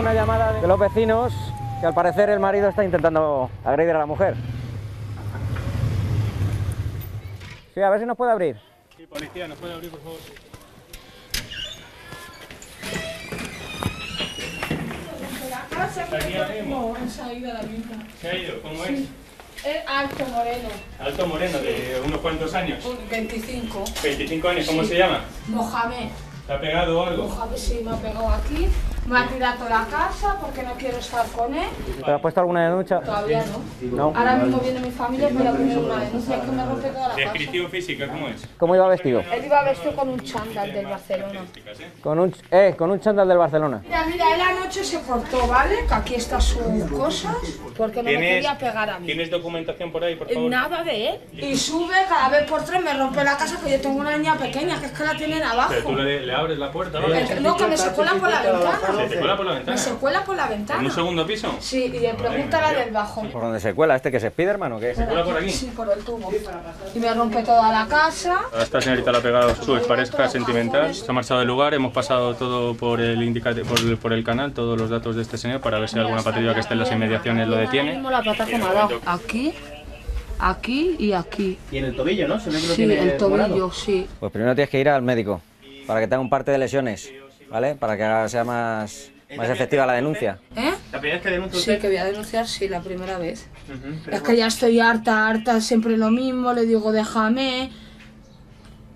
Una llamada de los vecinos que al parecer el marido está intentando agredir a la mujer. Sí, a ver si nos puede abrir. Sí, policía, nos puede abrir, por favor. No, se ha ido a la misma. ¿Se ha ido? ¿Cómo es? Es Alto Moreno. ¿Alto Moreno? ¿De unos cuantos años? 25. ¿25 años? ¿Cómo se llama? Mohamed. ¿Te ha pegado o algo? Mohamed sí, me ha pegado aquí. Me ha tirado la casa porque no quiero estar con él. ¿Te has puesto alguna denuncia? Todavía no. Ahora mismo viene mi familia, pero viene una denuncia que me rompe toda la casa. ¿Descripción física cómo es? ¿Cómo iba vestido? Él iba vestido con un chándal del Barcelona. Con un chándal del Barcelona. Mira, él anoche se portó, ¿vale? Que aquí están sus cosas, porque no me quería pegar a mí. ¿Tienes documentación por ahí, por favor? Nada de él. Y sube cada vez por tres, me rompe la casa, porque yo tengo una niña pequeña, que es que la tienen abajo. Pero tú le abres la puerta, ¿vale? No, que me se cuelan por la ventana. ¿Se cuela por la ventana? ¿Se cuela por la ventana? ¿En un segundo piso? Sí, y le pregunta la del bajón. ¿Por dónde se cuela? ¿Este que es Spiderman o qué? ¿Se cuela por aquí? Sí, por el tubo. Y me rompe toda la casa. A esta señorita la ha pegado su expareja sentimental. Se ha marchado del lugar, hemos pasado todo por el canal, todos los datos de este señor, para ver si alguna patrulla que esté en las inmediaciones lo detiene. Aquí y aquí. Y en el tobillo, ¿no? Sí, el tobillo, sí. Pues primero tienes que ir al médico, para que te haga un parte de lesiones. ¿Vale? Para que sea más efectiva la denuncia. ¿Eh? ¿La primera vez que denuncia usted? Sí, que voy a denunciar, sí, la primera vez. Es que ya estoy harta, siempre lo mismo, le digo déjame.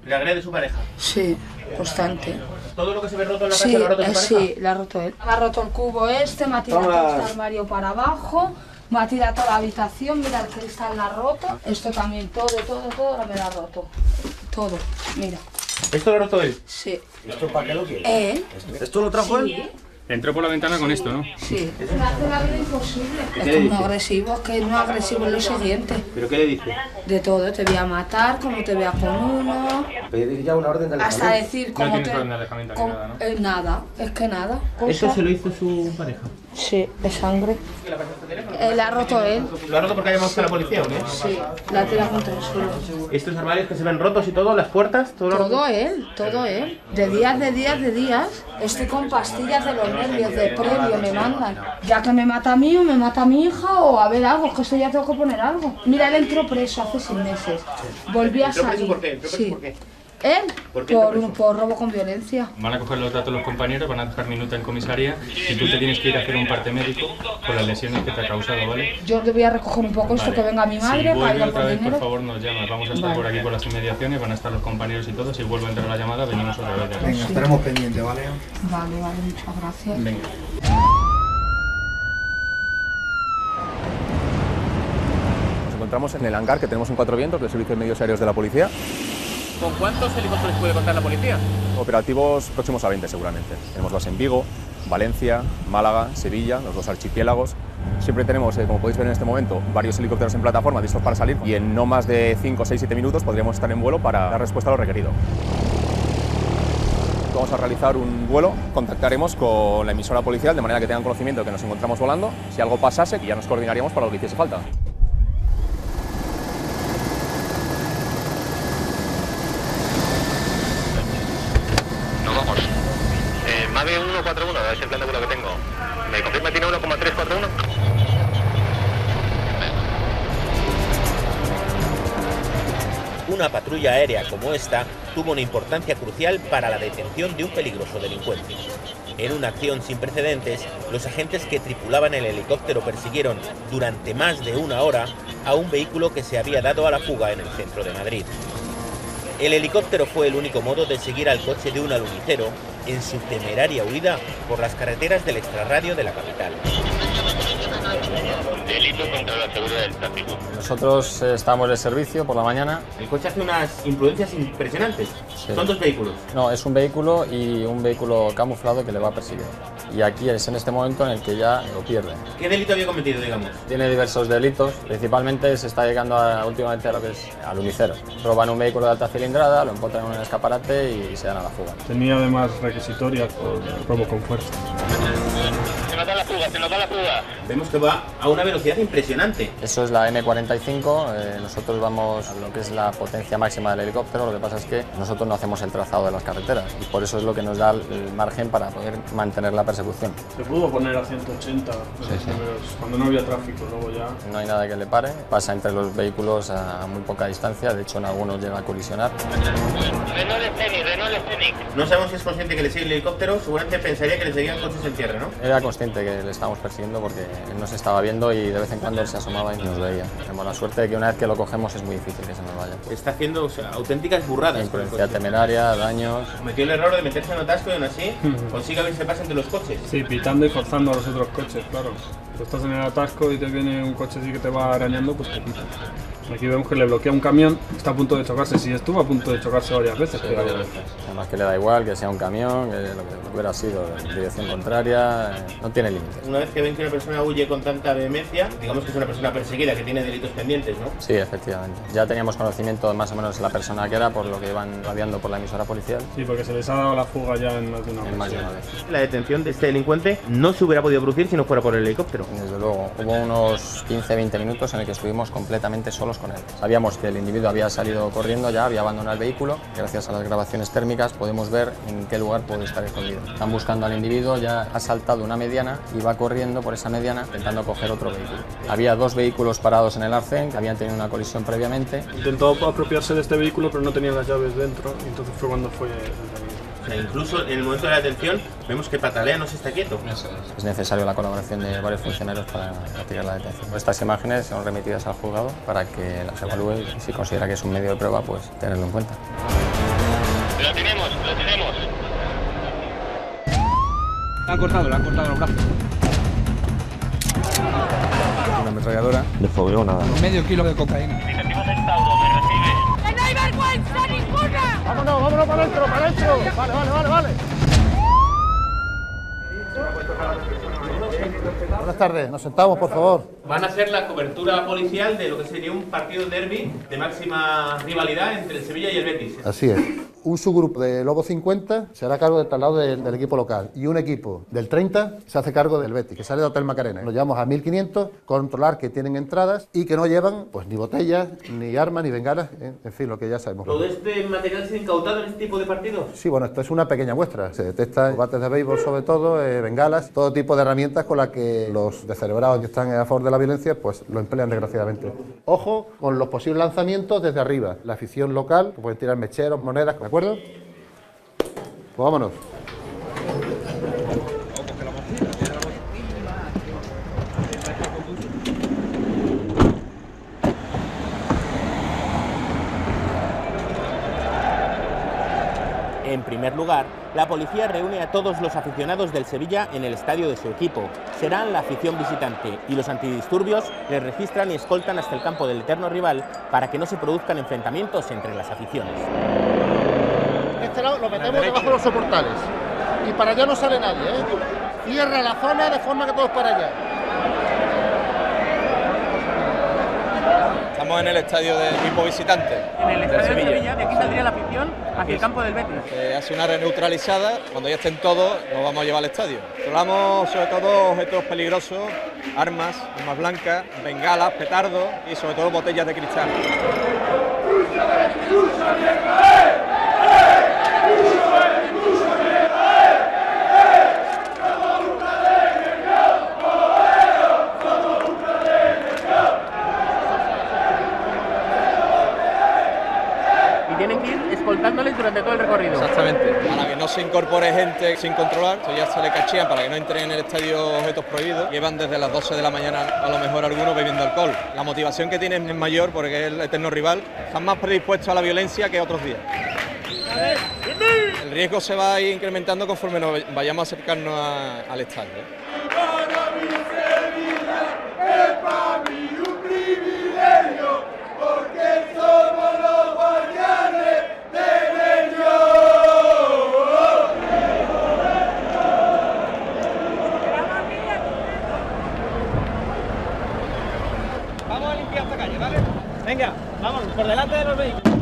¿Le agrede su pareja? Sí, constante. ¿Todo lo que se ve roto en la casa lo ha roto su pareja? Sí, lo ha roto él. Me ha roto el cubo este, me ha tirado todo el armario para abajo, me ha tirado toda la habitación, mira el cristal la ha roto. Esto también, todo lo me la ha roto. Todo, mira. ¿Esto lo ha roto él? Sí. ¿Esto para qué lo quiere? ¿Él? ¿Esto lo trajo él? Entró por la ventana con esto, ¿no? Sí. Me hace la vida imposible. Es que no agresivo es lo siguiente. ¿Pero qué le dice? De todo, te voy a matar, como te veas con uno... ¿Pedir ya una orden de alejamiento? Hasta decir cómo te... No tienes orden de alejamiento ni nada, ¿no? Nada, es que nada. ¿Eso se lo hizo su pareja? Sí, de sangre. La ha roto él. ¿Lo ha roto porque ha llamado a la policía o qué? Sí, la tira contra el suelo. ¿Estos armarios que se ven rotos y todo, las puertas? Todo él. De días. Estoy con pastillas de los nervios, de previo, me mandan. Ya que me mata a mí o me mata a mi hija o a ver algo, es que esto ya tengo que poner algo. Mira, él entró preso hace 6 meses. Volví a salir. ¿Entró preso por qué? ¿Él? Por robo con violencia. Van a coger los datos los compañeros, van a dejar minuta en comisaría y tú te tienes que ir a hacer un parte médico por las lesiones que te ha causado, ¿vale? Yo te voy a recoger un poco esto, que venga mi madre para ir a por dinero. Por favor, nos llamas. Vamos a estar por aquí por las inmediaciones, van a estar los compañeros y todo. Si vuelve a entrar la llamada, venimos otra vez. Venga, estaremos pendientes, ¿vale? Vale, muchas gracias. Venga. encontramos en el hangar que tenemos en Cuatro Vientos, del Servicio de Medios Aéreos de la Policía. ¿Con cuántos helicópteros puede contar la policía? Operativos próximos a 20 seguramente. Tenemos dos en Vigo, Valencia, Málaga, Sevilla, los dos archipiélagos. Siempre tenemos, como podéis ver en este momento, varios helicópteros en plataforma listos para salir y en no más de 5, 6, 7 minutos podríamos estar en vuelo para dar respuesta a lo requerido. Vamos a realizar un vuelo, contactaremos con la emisora policial de manera que tengan conocimiento de que nos encontramos volando. Si algo pasase, ya nos coordinaríamos para lo que hiciese falta. Nos vamos. Mave 141, es el plan de vuelo que tengo. ¿Me confirma tiene 1,341? Una patrulla aérea como esta tuvo una importancia crucial para la detención de un peligroso delincuente. En una acción sin precedentes, los agentes que tripulaban el helicóptero persiguieron durante más de una hora a un vehículo que se había dado a la fuga en el centro de Madrid. El helicóptero fue el único modo de seguir al coche de un alunicero en su temeraria huida por las carreteras del extrarradio de la capital. Delito contra la seguridad del tráfico. Nosotros estábamos de servicio por la mañana. El coche hace unas imprudencias impresionantes. Sí. ¿Son dos vehículos? No, es un vehículo y un vehículo camuflado que le va a perseguir. Y aquí es en este momento en el que ya lo pierde. ¿Qué delito había cometido, digamos? Tiene diversos delitos. Principalmente se está llegando últimamente a lo que es alunicero. Roban un vehículo de alta cilindrada, lo encuentran en un escaparate y se dan a la fuga. Tenía además requisitoria por robo con fuerza. Se nos da la fuga, se nos da la fuga. Vemos que va a una velocidad impresionante. Eso es la M45, nosotros vamos a lo que es la potencia máxima del helicóptero, lo que pasa es que nosotros no hacemos el trazado de las carreteras y por eso es lo que nos da el margen para poder mantener la persecución. Se pudo poner a 180, sí. Cuando no había tráfico, luego ya... No hay nada que le pare, pasa entre los vehículos a muy poca distancia, de hecho en algunos llega a colisionar. No sabemos si es consciente que le sigue el helicóptero, seguramente pensaría que le seguían coches en tierra, ¿no? Era consciente que le estábamos persiguiendo porque nos estaba viendo y de vez en cuando él se asomaba y nos veía. Tenemos la suerte de que una vez que lo cogemos es muy difícil que se nos vaya. Está haciendo, o sea, auténticas burradas. Imprudencia temeraria, daños... Cometió el error de meterse en un atasco y aún así consigue abrirse paso entre los coches. Sí, pitando y forzando a los otros coches, claro. Tú estás en el atasco y te viene un coche así que te va arañando, pues te quita. Aquí vemos que le bloquea un camión, está a punto de chocarse, sí, estuvo a punto de chocarse varias veces. Sí, varias veces. Además que le da igual que sea un camión, que lo que hubiera sido en dirección contraria, no tiene límite. Una vez que ven que una persona huye con tanta vehemencia, digamos que es una persona perseguida, que tiene delitos pendientes, ¿no? Sí, efectivamente. Ya teníamos conocimiento más o menos de la persona que era, por lo que iban radiando por la emisora policial. Sí, porque se les ha dado la fuga ya en más de una vez. La detención de este delincuente no se hubiera podido producir si no fuera por el helicóptero. Desde luego, hubo unos 15-20 minutos en el que estuvimos completamente solos con él. Sabíamos que el individuo había salido corriendo ya, había abandonado el vehículo. Gracias a las grabaciones térmicas podemos ver en qué lugar puede estar escondido. Están buscando al individuo, ya ha saltado una mediana y va corriendo por esa mediana intentando coger otro vehículo. Había dos vehículos parados en el arcén que habían tenido una colisión previamente. Intentó apropiarse de este vehículo pero no tenía las llaves dentro, entonces fue cuando fue... Incluso en el momento de la detención vemos que patalea, no se está quieto. Es necesario la colaboración de varios funcionarios para practicar la detención. Estas imágenes son remitidas al juzgado para que las evalúe y si considera que es un medio de prueba, pues tenerlo en cuenta. ¡Lo tenemos! ¡Lo tenemos! Le han cortado los brazos. Una ametralladora. De fogueo nada. Medio kilo de cocaína. Indicativo Centauros, me recibe. ¡Que no hay vergüenza ninguna! ¡Vámonos, vámonos para adentro, para adentro! ¡Vale, vale, vale, vale! Buenas tardes, nos sentamos, por favor. Van a hacer la cobertura policial de lo que sería un partido derbi de máxima rivalidad entre el Sevilla y el Betis. Así es. Un subgrupo de Lobo 50 se hará cargo del traslado del equipo local y un equipo del 30 se hace cargo del Betis, que sale de Hotel Macarena. Nos llevamos a 1.500, controlar que tienen entradas y que no llevan pues ni botellas, ni armas, ni bengalas, en fin, lo que ya sabemos. ¿Todo este material se ha incautado en este tipo de partidos? Sí, bueno, esto es una pequeña muestra. Se detectan bates de béisbol sobre todo, bengalas, todo tipo de herramientas con las que los descerebrados que están a favor de la violencia pues lo emplean desgraciadamente. Ojo con los posibles lanzamientos desde arriba. La afición local, que pueden tirar mecheros, monedas, ¿de acuerdo? Pues vámonos. En primer lugar, la policía reúne a todos los aficionados del Sevilla en el estadio de su equipo. Serán la afición visitante y los antidisturbios les registran y escoltan hasta el campo del eterno rival para que no se produzcan enfrentamientos entre las aficiones. Este lado lo metemos debajo de los soportales y para allá no sale nadie, ¿eh? Cierra la zona de forma que todos para allá. Estamos en el estadio del equipo visitante. En el estadio de Sevilla, de aquí saldría la afición hacia el campo del Betis. Hace una reneutralizada, cuando ya estén todos, nos vamos a llevar al estadio. Controlamos sobre todo objetos peligrosos, armas blancas, bengalas, petardos y sobre todo botellas de cristal. Tienen que ir escoltándoles durante todo el recorrido. Exactamente, para que no se incorpore gente sin controlar, ya se le cachean para que no entren en el estadio objetos prohibidos. Llevan desde las 12 de la mañana a lo mejor algunos bebiendo alcohol. La motivación que tienen es mayor porque es el eterno rival. Están más predispuestos a la violencia que otros días. El riesgo se va a ir incrementando conforme nos vayamos acercándonos al estadio. Venga, vamos, por delante de los vehículos.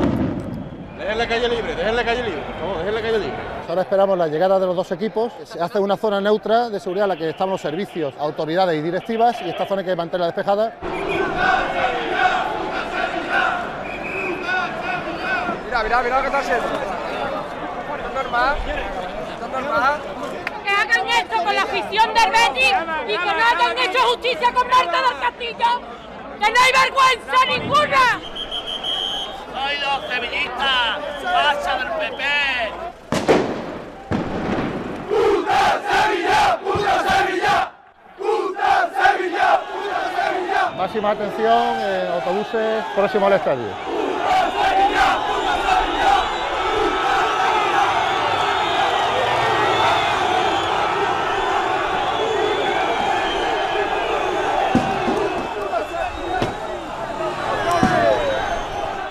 Dejen la calle libre, dejen la calle libre, por favor, dejen la calle libre. Ahora esperamos la llegada de los dos equipos. Se hace una zona neutra de seguridad en la que están los servicios, autoridades y directivas, y esta zona hay que mantenerla despejada. Mira, mira, mira lo que está haciendo. ¿Están normal? ¿Están normal? Que hagan esto con la afición del Betis y que no hagan hecho justicia con Marta del Castillo. ¡Que no hay vergüenza ninguna! ¡Soy los sevillistas! ¡Pasa del PP! ¡Puta Sevilla! ¡Puta Sevilla! ¡Puta Sevilla! ¡Puta Sevilla! Máxima atención en autobuses próximo al estadio. ¡Puta Sevilla! ¡Puta Sevilla!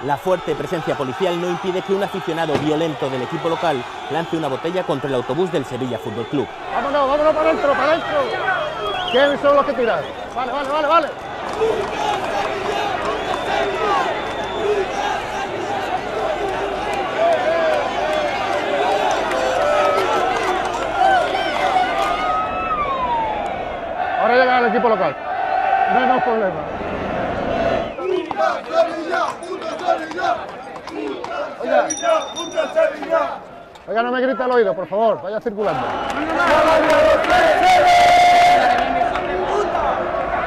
La fuerte presencia policial no impide que un aficionado violento del equipo local lance una botella contra el autobús del Sevilla Fútbol Club. ¡Vámonos, vámonos para adentro, para adentro! ¿Quiénes son los que tiran? ¡Vale, vale, vale, vale! Ahora llega el equipo local. No hay problema. Oiga, no me grita al oído, por favor, vaya circulando.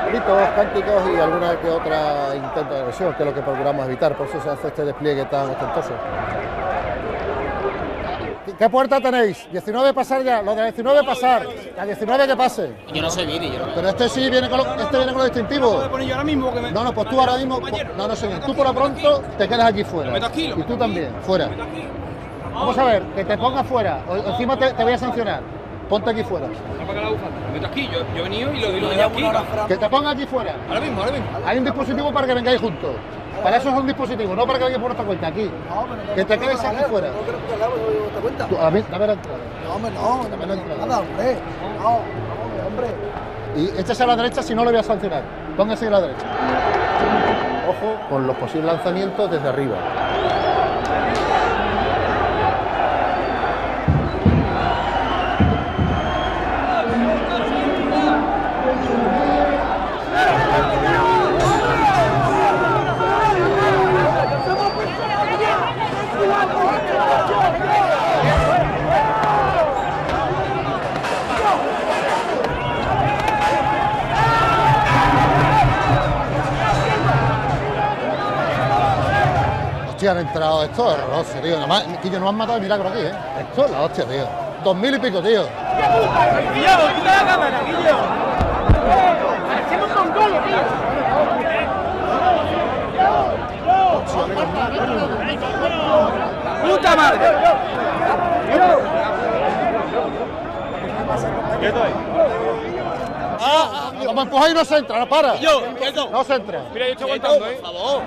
Gritos, cánticos y alguna que otra intento de agresión, que es lo que procuramos evitar, por eso se hace este despliegue tan ostentoso. ¿Qué puerta tenéis? 19 pasar ya, los de 19 pasar, a 19 que pase. Yo no soy Vini, yo no. Pero este sí viene con los distintivos. No, no, pues tú ahora mismo, no, no señor, tú por lo pronto te quedas aquí fuera. Y tú también, fuera. Vamos a ver, que te pongas fuera, o encima te voy a sancionar. Ponte aquí fuera. Yo he venido y lo he aquí. Que te pongas aquí fuera. Ahora mismo, ahora mismo. Hay un dispositivo para que vengáis juntos. Para eso es un dispositivo, no para que alguien por esta cuenta aquí. No, que te quedes aquí fuera. No creo que yo esta cuenta. Tú, a mí, dame la entrada. No, hombre, no, dame la entrada. Nada, hombre. No, hombre, hombre. Y échese a la derecha si no lo voy a sancionar. Póngase a la derecha. Ojo con los posibles lanzamientos desde arriba. Han entrado, esto es roce, tío. Nomás, Quillo, no han matado el milagro aquí, ¿eh? Esto es la hostia, tío. 2000 y pico, tío. ¡Puta madre! ¿Qué estoy? Vamos a empujar y no se entra, no para. Yo, quieto. No se entra. Mira, yo estoy aguantando, ¿eh? Por favor.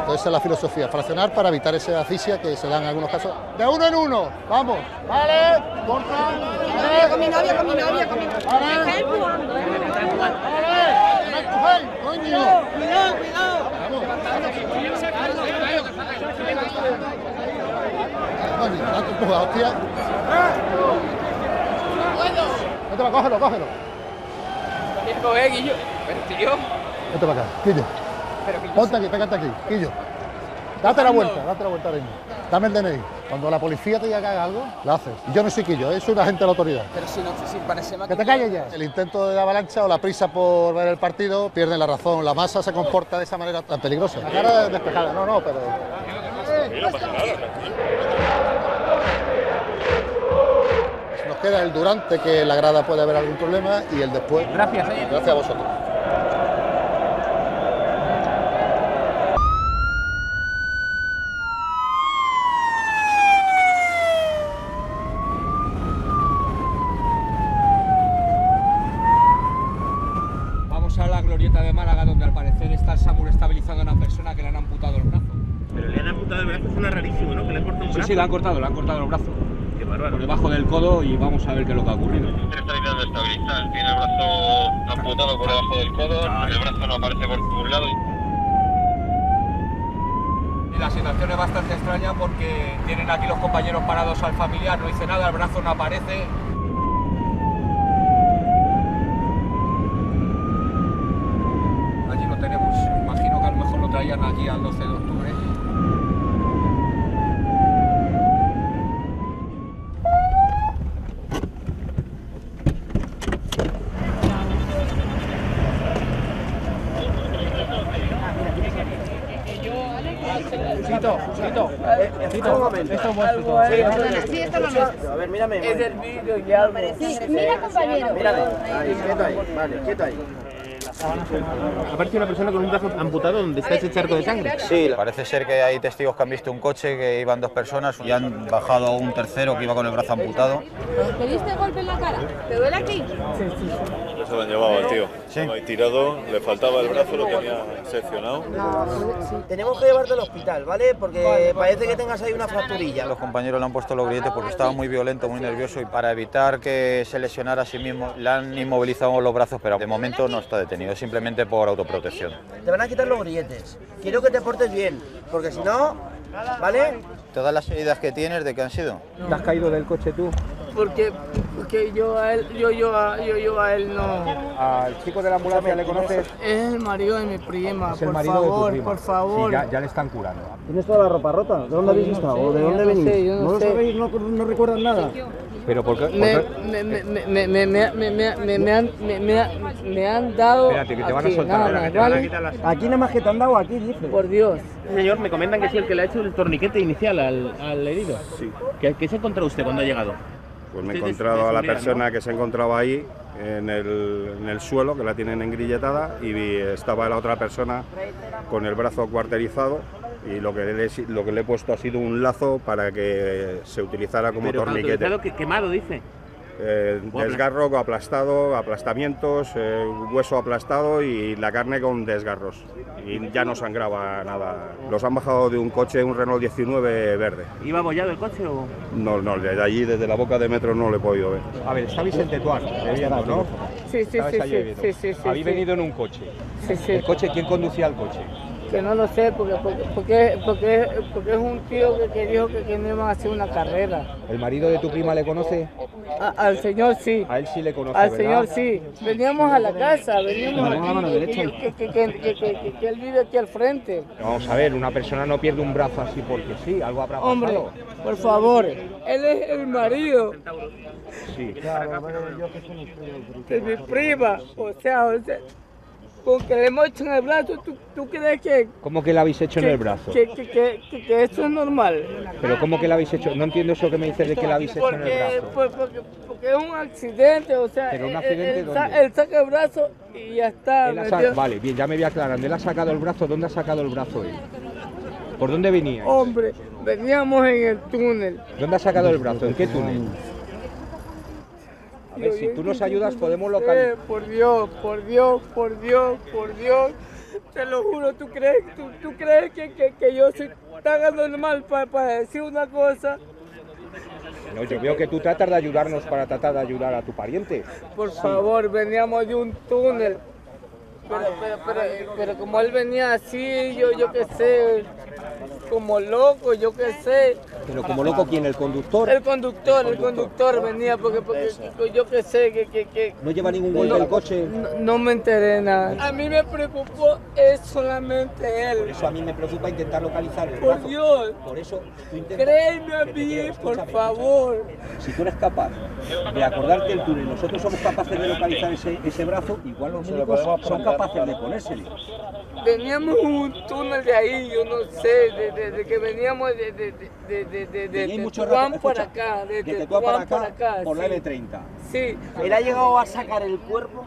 Entonces esa es la filosofía, fraccionar para evitar esa asfixia que se dan en algunos casos. De uno en uno, vamos. Vale, corta. Vale. Con mi novia, con mi novia, con mi novia. Vale. Me está empujando, ¿eh? Me está empujando. Vale, me empujáis, coño. Cuidado, cuidado. Vamos. Hostia. Vete para, cógelo, cógelo. Guillo. Pero tío. Vete para acá, Guillo. Ponte aquí, pégate aquí, Guillo. Date la vuelta, Reina. Dame el DNI. Cuando la policía te diga que haga algo, lo haces. Yo no soy Quillo, soy un agente de la autoridad. Pero si no, si parece más... ¡Que te calles ya! El intento de la avalancha o la prisa por ver el partido pierde la razón. La masa se comporta de esa manera tan peligrosa. La cara despejada, no, no, pero... Nos queda el durante, que en la grada puede haber algún problema, y el después. Gracias, señor. Gracias a vosotros. Sí, le han cortado el brazo. Qué bárbaro. Por debajo del codo, y vamos a ver qué es lo que ha ocurrido. ¿Estáis dando esta cristal? Tiene el brazo amputado por debajo del codo, el brazo no aparece por ningún lado. La situación es bastante extraña porque tienen aquí los compañeros parados al familiar, no dice nada, el brazo no aparece. Allí lo tenemos, imagino que a lo mejor lo traían allí al 12 de octubre. Sí, esto no lo... A ver, mírame. Es el vídeo y algo. Sí, mira, compañero. Mírame. Ahí, quieto ahí. Vale, quieto ahí. Aparece una persona con un brazo amputado donde está ese charco de sangre. Sí, parece ser que hay testigos que han visto un coche que iban dos personas y han bajado a un tercero que iba con el brazo amputado. ¿Te diste el golpe en la cara? ¿Te duele aquí? Sí, sí. No se lo han llevado al tío. Sí. Lo he tirado, le faltaba el brazo, lo que había seccionado. Tenemos que llevarte al hospital, ¿vale? Porque parece que tengas ahí una fracturilla. Los compañeros le han puesto los grilletes porque estaba muy violento, muy nervioso, y para evitar que se lesionara a sí mismo le han inmovilizado los brazos, pero de momento no está detenido. Es simplemente por autoprotección. Te van a quitar los grilletes. Quiero que te portes bien, porque si no, ¿vale? ¿Todas las heridas que tienes, de qué han sido? ¿Te has caído del coche tú? Porque yo a él no. ¿Al chico de la ambulancia le conoces? Es el marido de mi prima, por favor, por favor. Sí, ya le están curando. ¿Tienes toda la ropa rota? ¿De dónde habéis estado? ¿O de dónde venís? ¿No lo sabéis? ¿No recuerdan nada? Pero ¿por qué? Me han dado... Espérate, que te van a soltar. Aquí nada más que te han dado, aquí dice. Por Dios. Señor, me comentan que sí, el que le ha hecho el torniquete inicial al herido. Sí. ¿Qué se encontró usted cuando ha llegado? Pues me he encontrado a la persona que se encontraba ahí en el suelo, que la tienen engrilletada, y estaba la otra persona con el brazo cuarterizado, y lo que le he puesto ha sido un lazo para que se utilizara como torniquete. Pero quemado, dice. Desgarro, aplastado, aplastamientos, hueso aplastado y la carne con desgarros. Y ya no sangraba nada. Los han bajado de un coche, un Renault 19 verde. ¿Iba abollado el coche o...? No, no, desde allí, desde la boca de metro, no lo he podido ver. A ver, estabais en Tetuán, ¿no? Sí, sí, sí, sí, sí, sí, sí. Habéis venido en un coche. Sí, sí. ¿El coche? ¿Quién conducía el coche? Que no lo sé, porque es un tío que dijo que no iban a hacer una carrera. ¿El marido de tu prima le conoce? Al señor sí. A él sí le conoce, al señor sí. Veníamos a la casa, veníamos que él vive aquí al frente. Vamos a ver, una persona no pierde un brazo así porque sí, algo habrá pasado. Hombre, por favor, él es el marido. Sí. Claro, de mi prima, o sea... porque le hemos hecho en el brazo, ¿tú crees que...? ¿Cómo que la habéis hecho en el brazo? Que esto es normal. ¿Pero cómo que la habéis hecho? No entiendo eso que me dices de que la habéis hecho en el brazo. Porque es un accidente, o sea... ¿Pero un accidente dónde? Él saca el brazo y ya está. Vale, bien, ya me voy aclarando. Él ha sacado el brazo, ¿dónde ha sacado el brazo él? ¿Por dónde venía? Hombre, veníamos en el túnel. ¿Dónde ha sacado el brazo? ¿En qué túnel? A ver, si tú nos ayudas podemos localizar. Por Dios, por Dios, por Dios, por Dios. Te lo juro, ¿tú crees que yo soy tan anormal para decir una cosa? No, yo veo que tú tratas de ayudarnos para tratar de ayudar a tu pariente. Por favor, veníamos de un túnel. Pero como él venía así, yo qué sé, como loco, yo qué sé. ¿Pero como loco quién? ¿El conductor? El conductor venía porque yo qué sé que ¿No lleva ningún golpe del coche? No me enteré nada. A mí me preocupó es solamente él. Por eso a mí me preocupa intentar localizarlo. Por Dios. Por eso tú intentas... Créeme a mí, por favor. Si tú eres capaz de acordarte el túnel, nosotros somos capaces de localizar ese brazo, igual no se lo podemos poner. Capaces de ponérselo. Veníamos un túnel de ahí, yo no sé, desde que veníamos de Tetuán para acá, desde Tetuán para acá, por la L30. Sí. ¿Él ha llegado a sacar el cuerpo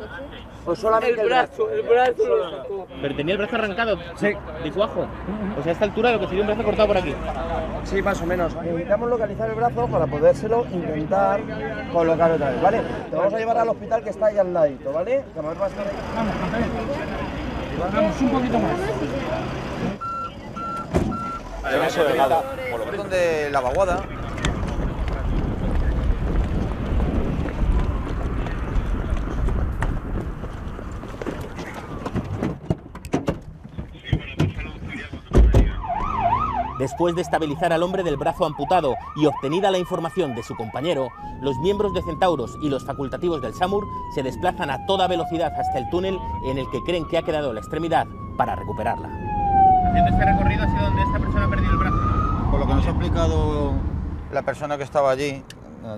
o solamente el brazo? El brazo lo sacó. Pero tenía el brazo arrancado, sí, de cuajo. O sea, a esta altura lo que sería un brazo cortado por aquí. Sí, más o menos. Necesitamos localizar el brazo para podérselo intentar colocar otra vez, ¿vale? Te vamos a llevar al hospital que está ahí al ladito, ¿vale? Vamos, vamos un poquito más. Por lo menos de la vaguada. Después de estabilizar al hombre del brazo amputado y obtenida la información de su compañero, los miembros de Centauros y los facultativos del Samur se desplazan a toda velocidad hasta el túnel en el que creen que ha quedado la extremidad para recuperarla. Haciendo este recorrido hacia donde esta persona ha perdido el brazo. Por lo que nos ha explicado la persona que estaba allí,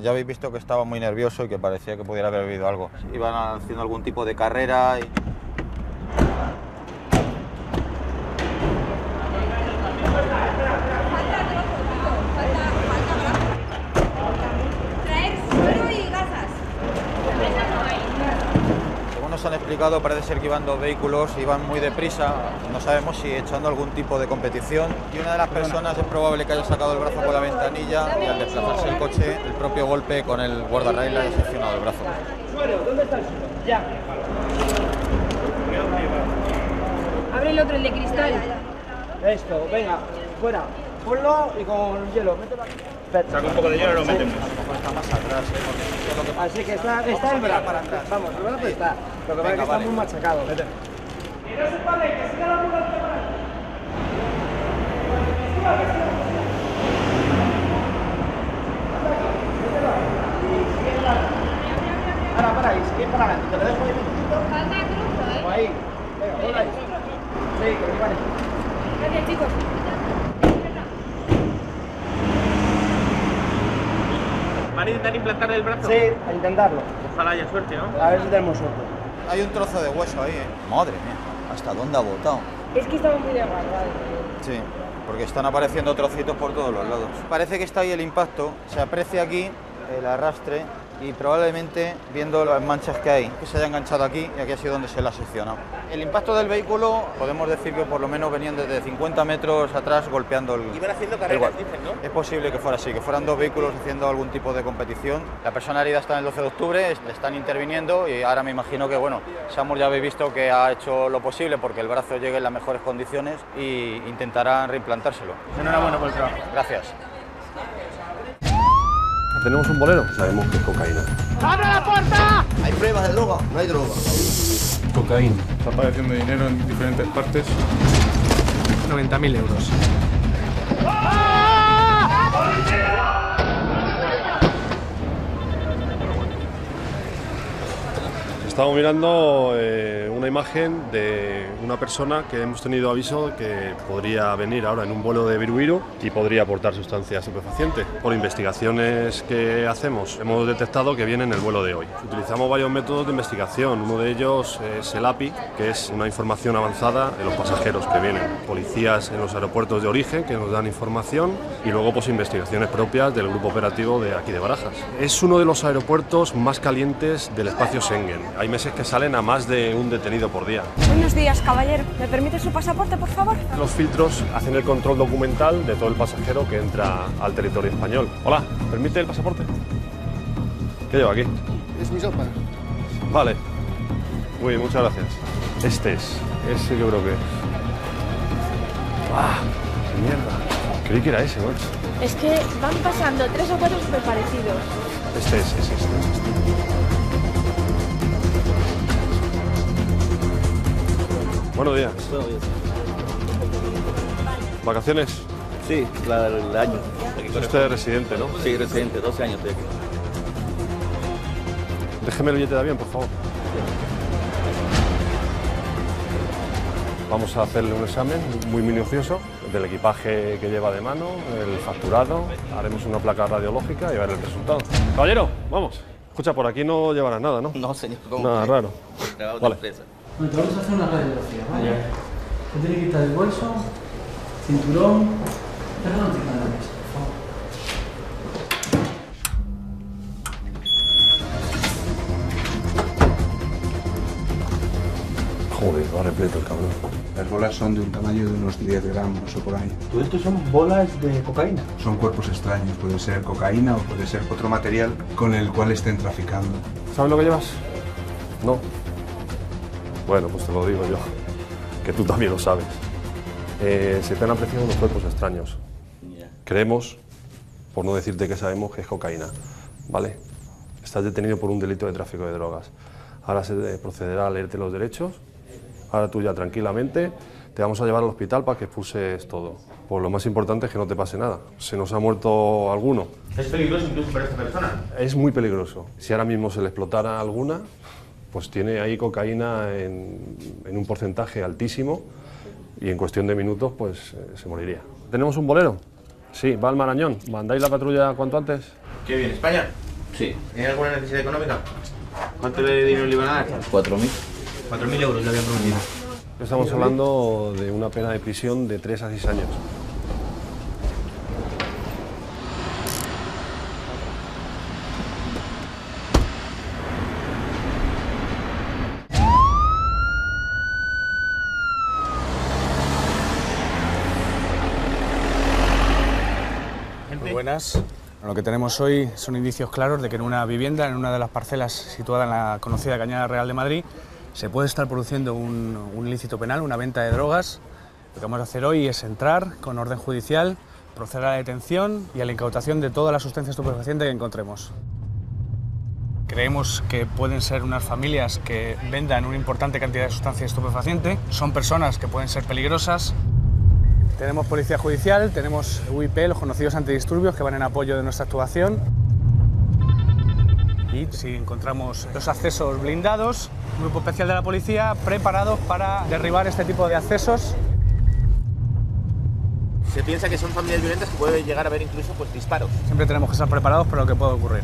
ya habéis visto que estaba muy nervioso y que parecía que pudiera haber bebido algo. Iban haciendo algún tipo de carrera y... han explicado, parece ser que iban dos vehículos y iban muy deprisa, no sabemos si echando algún tipo de competición, y una de las personas es probable que haya sacado el brazo por la ventanilla y al desplazarse el coche, el propio golpe con el guardarraíl le ha seccionado el brazo. ¿Dónde está el suelo? Ya. Abre el otro, el de cristal. Esto, venga, fuera. Ponlo y con hielo, mételo aquí. Saca un poco de hielo y lo metemos. Está más atrás, así que está el brazo para atrás. Vamos, el brazo está. Lo que pasa es que está muy machacado. Vete. Que no se pare, que siga la ambulancia para allá. Ahora para izquierda, para adelante. Te lo dejo ahí un poquito. Falta cruzo, ¿eh? O ahí. Venga, ponlo ahí. Sí, que me vale. Gracias, chicos. ¿Van a intentar implantar el brazo? Sí, a intentarlo. Ojalá haya suerte, ¿no? A ver si tenemos suerte. Hay un trozo de hueso ahí, ¿eh? Madre mía, ¿hasta dónde ha botado? Es que estamos muy de guarda, ¿vale? Sí, porque están apareciendo trocitos por todos los lados. Parece que está ahí el impacto, se aprecia aquí el arrastre y probablemente, viendo las manchas que hay, que se haya enganchado aquí y aquí ha sido donde se la ha seccionado. El impacto del vehículo, podemos decir que por lo menos venían desde 50 metros atrás golpeando el... Iban haciendo carreras, dicen, ¿no? Es posible que fuera así, que fueran dos vehículos haciendo algún tipo de competición. La persona herida está en el 12 de octubre, están interviniendo y ahora me imagino que, bueno, Samur ya habéis visto que ha hecho lo posible porque el brazo llegue en las mejores condiciones e intentarán reimplantárselo. Enhorabuena por el trabajo. Gracias. Tenemos un bolero, sabemos que es cocaína. ¡Abre la puerta! ¿Hay pruebas de droga? No hay droga. Cocaína. Está apareciendo dinero en diferentes partes. 90.000 euros. ¡Ah! Estamos mirando una imagen de una persona que hemos tenido aviso que podría venir ahora en un vuelo de Viruiru y podría aportar sustancias estupefacientes. Por investigaciones que hacemos, hemos detectado que viene en el vuelo de hoy. Utilizamos varios métodos de investigación. Uno de ellos es el API, que es una información avanzada de los pasajeros que vienen. Policías en los aeropuertos de origen que nos dan información y luego pues investigaciones propias del Grupo Operativo de aquí de Barajas. Es uno de los aeropuertos más calientes del espacio Schengen. Hay meses que salen a más de un detenido por día. Buenos días, caballero. ¿Me permite su pasaporte, por favor? Los filtros hacen el control documental de todo el pasajero que entra al territorio español. Hola, ¿permite el pasaporte? ¿Qué lleva aquí? Es mi sopa. Vale. Muy bien, muchas gracias. Este es. Ese yo creo que es. ¡Ah! ¡Qué mierda! Creí que era ese, macho. Es que van pasando 3 o 4 súper parecidos. Este es, ese es. Buenos días. Buenos días. ¿Vacaciones? Sí, la del año. Usted es residente, ¿no? Sí, residente, 12 años estoy aquí. Déjeme el billete de avión, por favor. Vamos a hacerle un examen muy minucioso del equipaje que lleva de mano, el facturado, haremos una placa radiológica y ver el resultado. Caballero, vamos. Escucha, por aquí no llevarás nada, ¿no? No, señor. Nada raro. Vale. Bueno, te vamos a hacer una radiografía, ¿vale? Yeah. Te tiene que quitar el bolso, cinturón. Déjalo encima de la mesa, por favor. Joder, va repleto el cabrón. Las bolas son de un tamaño de unos 10 gramos o por ahí. ¿Todo esto son bolas de cocaína? Son cuerpos extraños, puede ser cocaína o puede ser otro material con el cual estén traficando. ¿Sabes lo que llevas? No. Bueno, pues te lo digo yo, que tú también lo sabes. Se te han apreciado unos cuerpos extraños. Creemos, por no decirte que sabemos, que es cocaína, ¿vale? Estás detenido por un delito de tráfico de drogas. Ahora se procederá a leerte los derechos. Ahora tú ya tranquilamente te vamos a llevar al hospital para que expulses todo. Pues lo más importante es que no te pase nada. Se nos ha muerto alguno. ¿Es peligroso incluso para esta persona? Es muy peligroso. Si ahora mismo se le explotara alguna, pues tiene ahí cocaína en un porcentaje altísimo y en cuestión de minutos pues se moriría. ¿Tenemos un bolero? Sí, va al Marañón. ¿Mandáis la patrulla cuanto antes? ¿Qué bien, España? Sí. ¿Tiene alguna necesidad económica? ¿Cuánto de dinero le van a dar? 4.000. 4.000 euros le habían prometido. Estamos hablando de una pena de prisión de 3 a 6 años. Lo que tenemos hoy son indicios claros de que en una vivienda, en una de las parcelas situada en la conocida Cañada Real de Madrid, se puede estar produciendo un ilícito penal, una venta de drogas. Lo que vamos a hacer hoy es entrar con orden judicial, proceder a la detención y a la incautación de toda la sustancia estupefaciente que encontremos. Creemos que pueden ser unas familias que vendan una importante cantidad de sustancia estupefaciente, son personas que pueden ser peligrosas. Tenemos policía judicial, tenemos UIP, los conocidos antidisturbios, que van en apoyo de nuestra actuación. Y si encontramos los accesos blindados, un grupo especial de la policía preparados para derribar este tipo de accesos. Se piensa que son familias violentas que puede llegar a haber incluso pues, disparos. Siempre tenemos que estar preparados para lo que pueda ocurrir.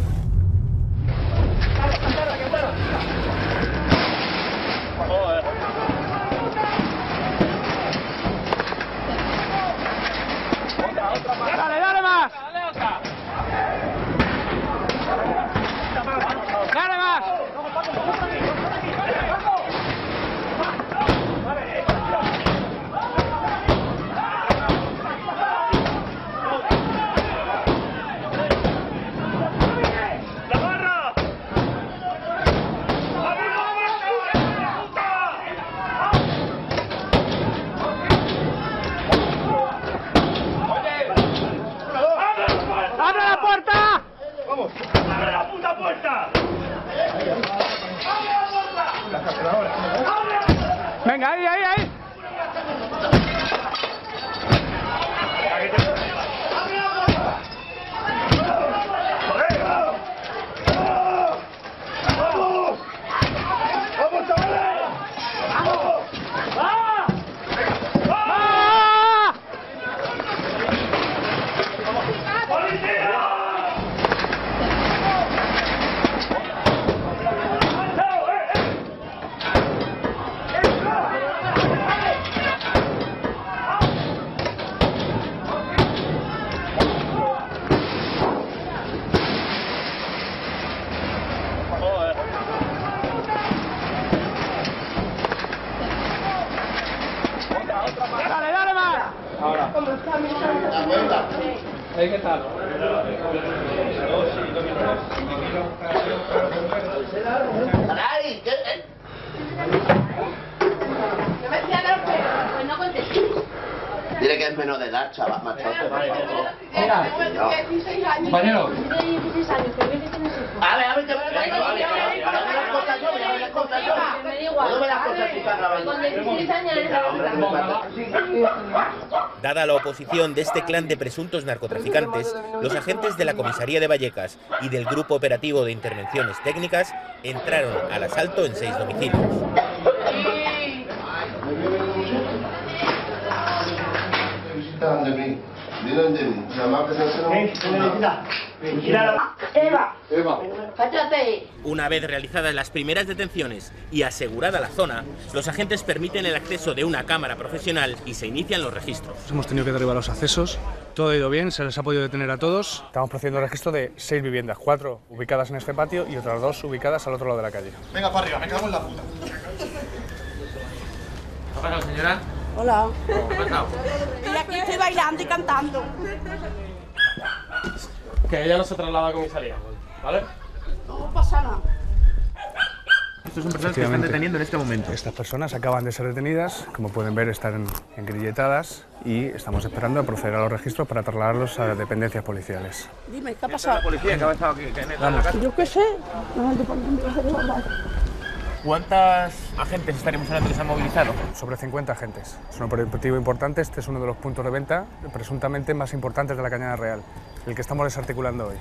¿Qué tal? No me decía nada, pues no contesté. Dile que es menor de edad, chaval, macho. Compañero. A ver, que dada la oposición de este clan de presuntos narcotraficantes, los agentes de la comisaría de Vallecas y del Grupo Operativo de Intervenciones Técnicas entraron al asalto en 6 domicilios. Una vez realizadas las primeras detenciones y asegurada la zona, los agentes permiten el acceso de una cámara profesional y se inician los registros. Hemos tenido que derribar los accesos, todo ha ido bien, se les ha podido detener a todos. Estamos procediendo al registro de 6 viviendas, 4 ubicadas en este patio y otras 2 ubicadas al otro lado de la calle. Venga para arriba, me cago en la puta. ¿Qué ha pasado, señora? Hola. Y aquí estoy bailando y cantando. Que ella no se traslada a comisaría, ¿vale? No pasa nada. Estas son personas que están deteniendo en este momento. Estas personas acaban de ser detenidas, como pueden ver están engrilletadas y estamos esperando a proceder a los registros para trasladarlos a dependencias policiales. Dime, ¿qué ha pasado? La policía que ha estado aquí. Yo qué sé. ¿Cuántas agentes estaremos hablando que se han movilizado? Sobre 50 agentes. Es un operativo importante, este es uno de los puntos de venta presuntamente más importantes de la Cañada Real, el que estamos desarticulando hoy.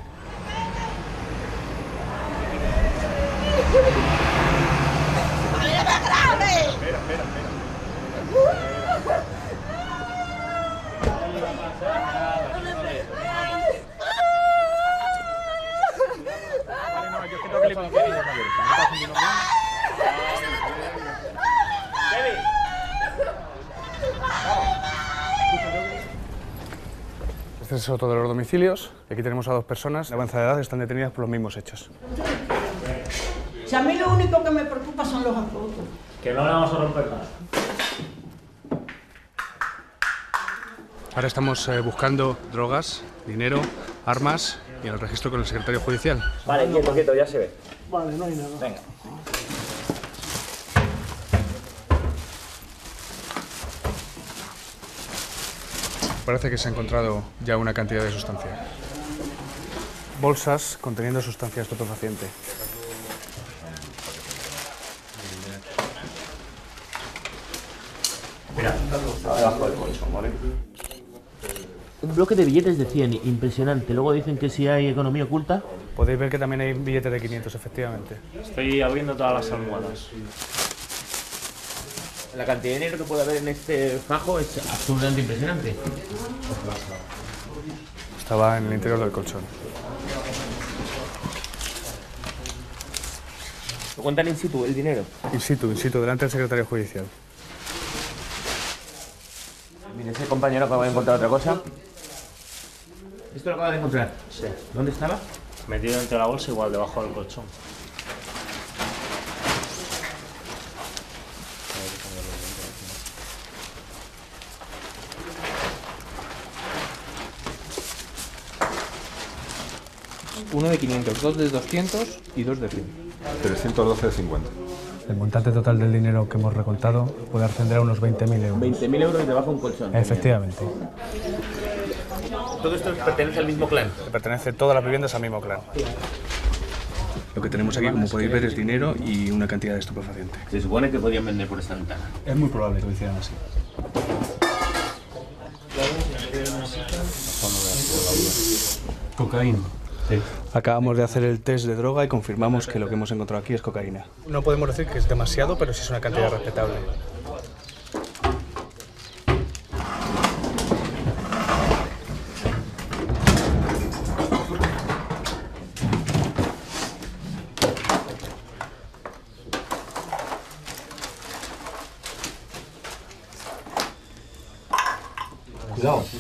Este es otro de los domicilios. Aquí tenemos a 2 personas de avanzada edad que están detenidas por los mismos hechos. Si a mí lo único que me preocupa son los asuntos. Que no le vamos a romper nada. Ahora estamos buscando drogas, dinero, armas y el registro con el secretario judicial. Vale, quieto, ya se ve. Vale, no hay nada. Venga. Parece que se ha encontrado ya una cantidad de sustancia. Bolsas conteniendo sustancia estupefaciente. Mira, debajo del colchón, ¿vale? Un bloque de billetes de 100, impresionante. Luego dicen que si hay economía oculta. Podéis ver que también hay billetes de 500, efectivamente. Estoy abriendo todas las almohadas. La cantidad de dinero que puede haber en este fajo es absolutamente impresionante. Estaba en el interior del colchón. ¿Lo cuentan in situ, el dinero? In situ, delante del secretario judicial. Mire, ese compañero acaba de encontrar otra cosa. ¿Esto lo acaba de encontrar? Sí. ¿Dónde estaba? Metido entre la bolsa, igual debajo del colchón. Uno de 500, 2 de 200 y 2 de 100. 312 de 50. El montante total del dinero que hemos recontado puede ascender a unos 20.000 euros. 20.000 euros debajo de un colchón. Efectivamente. ¿Todo esto pertenece al mismo clan? Pertenece todas las viviendas al mismo clan. Lo que tenemos aquí, como podéis ver, es dinero y una cantidad de estupefaciente. Se supone que podían vender por esta ventana. Es muy probable que lo hicieran así. Cocaína. Sí. Acabamos de hacer el test de droga y confirmamos que lo que hemos encontrado aquí es cocaína. No podemos decir que es demasiado, pero sí es una cantidad respetable. Cuidado. Sí.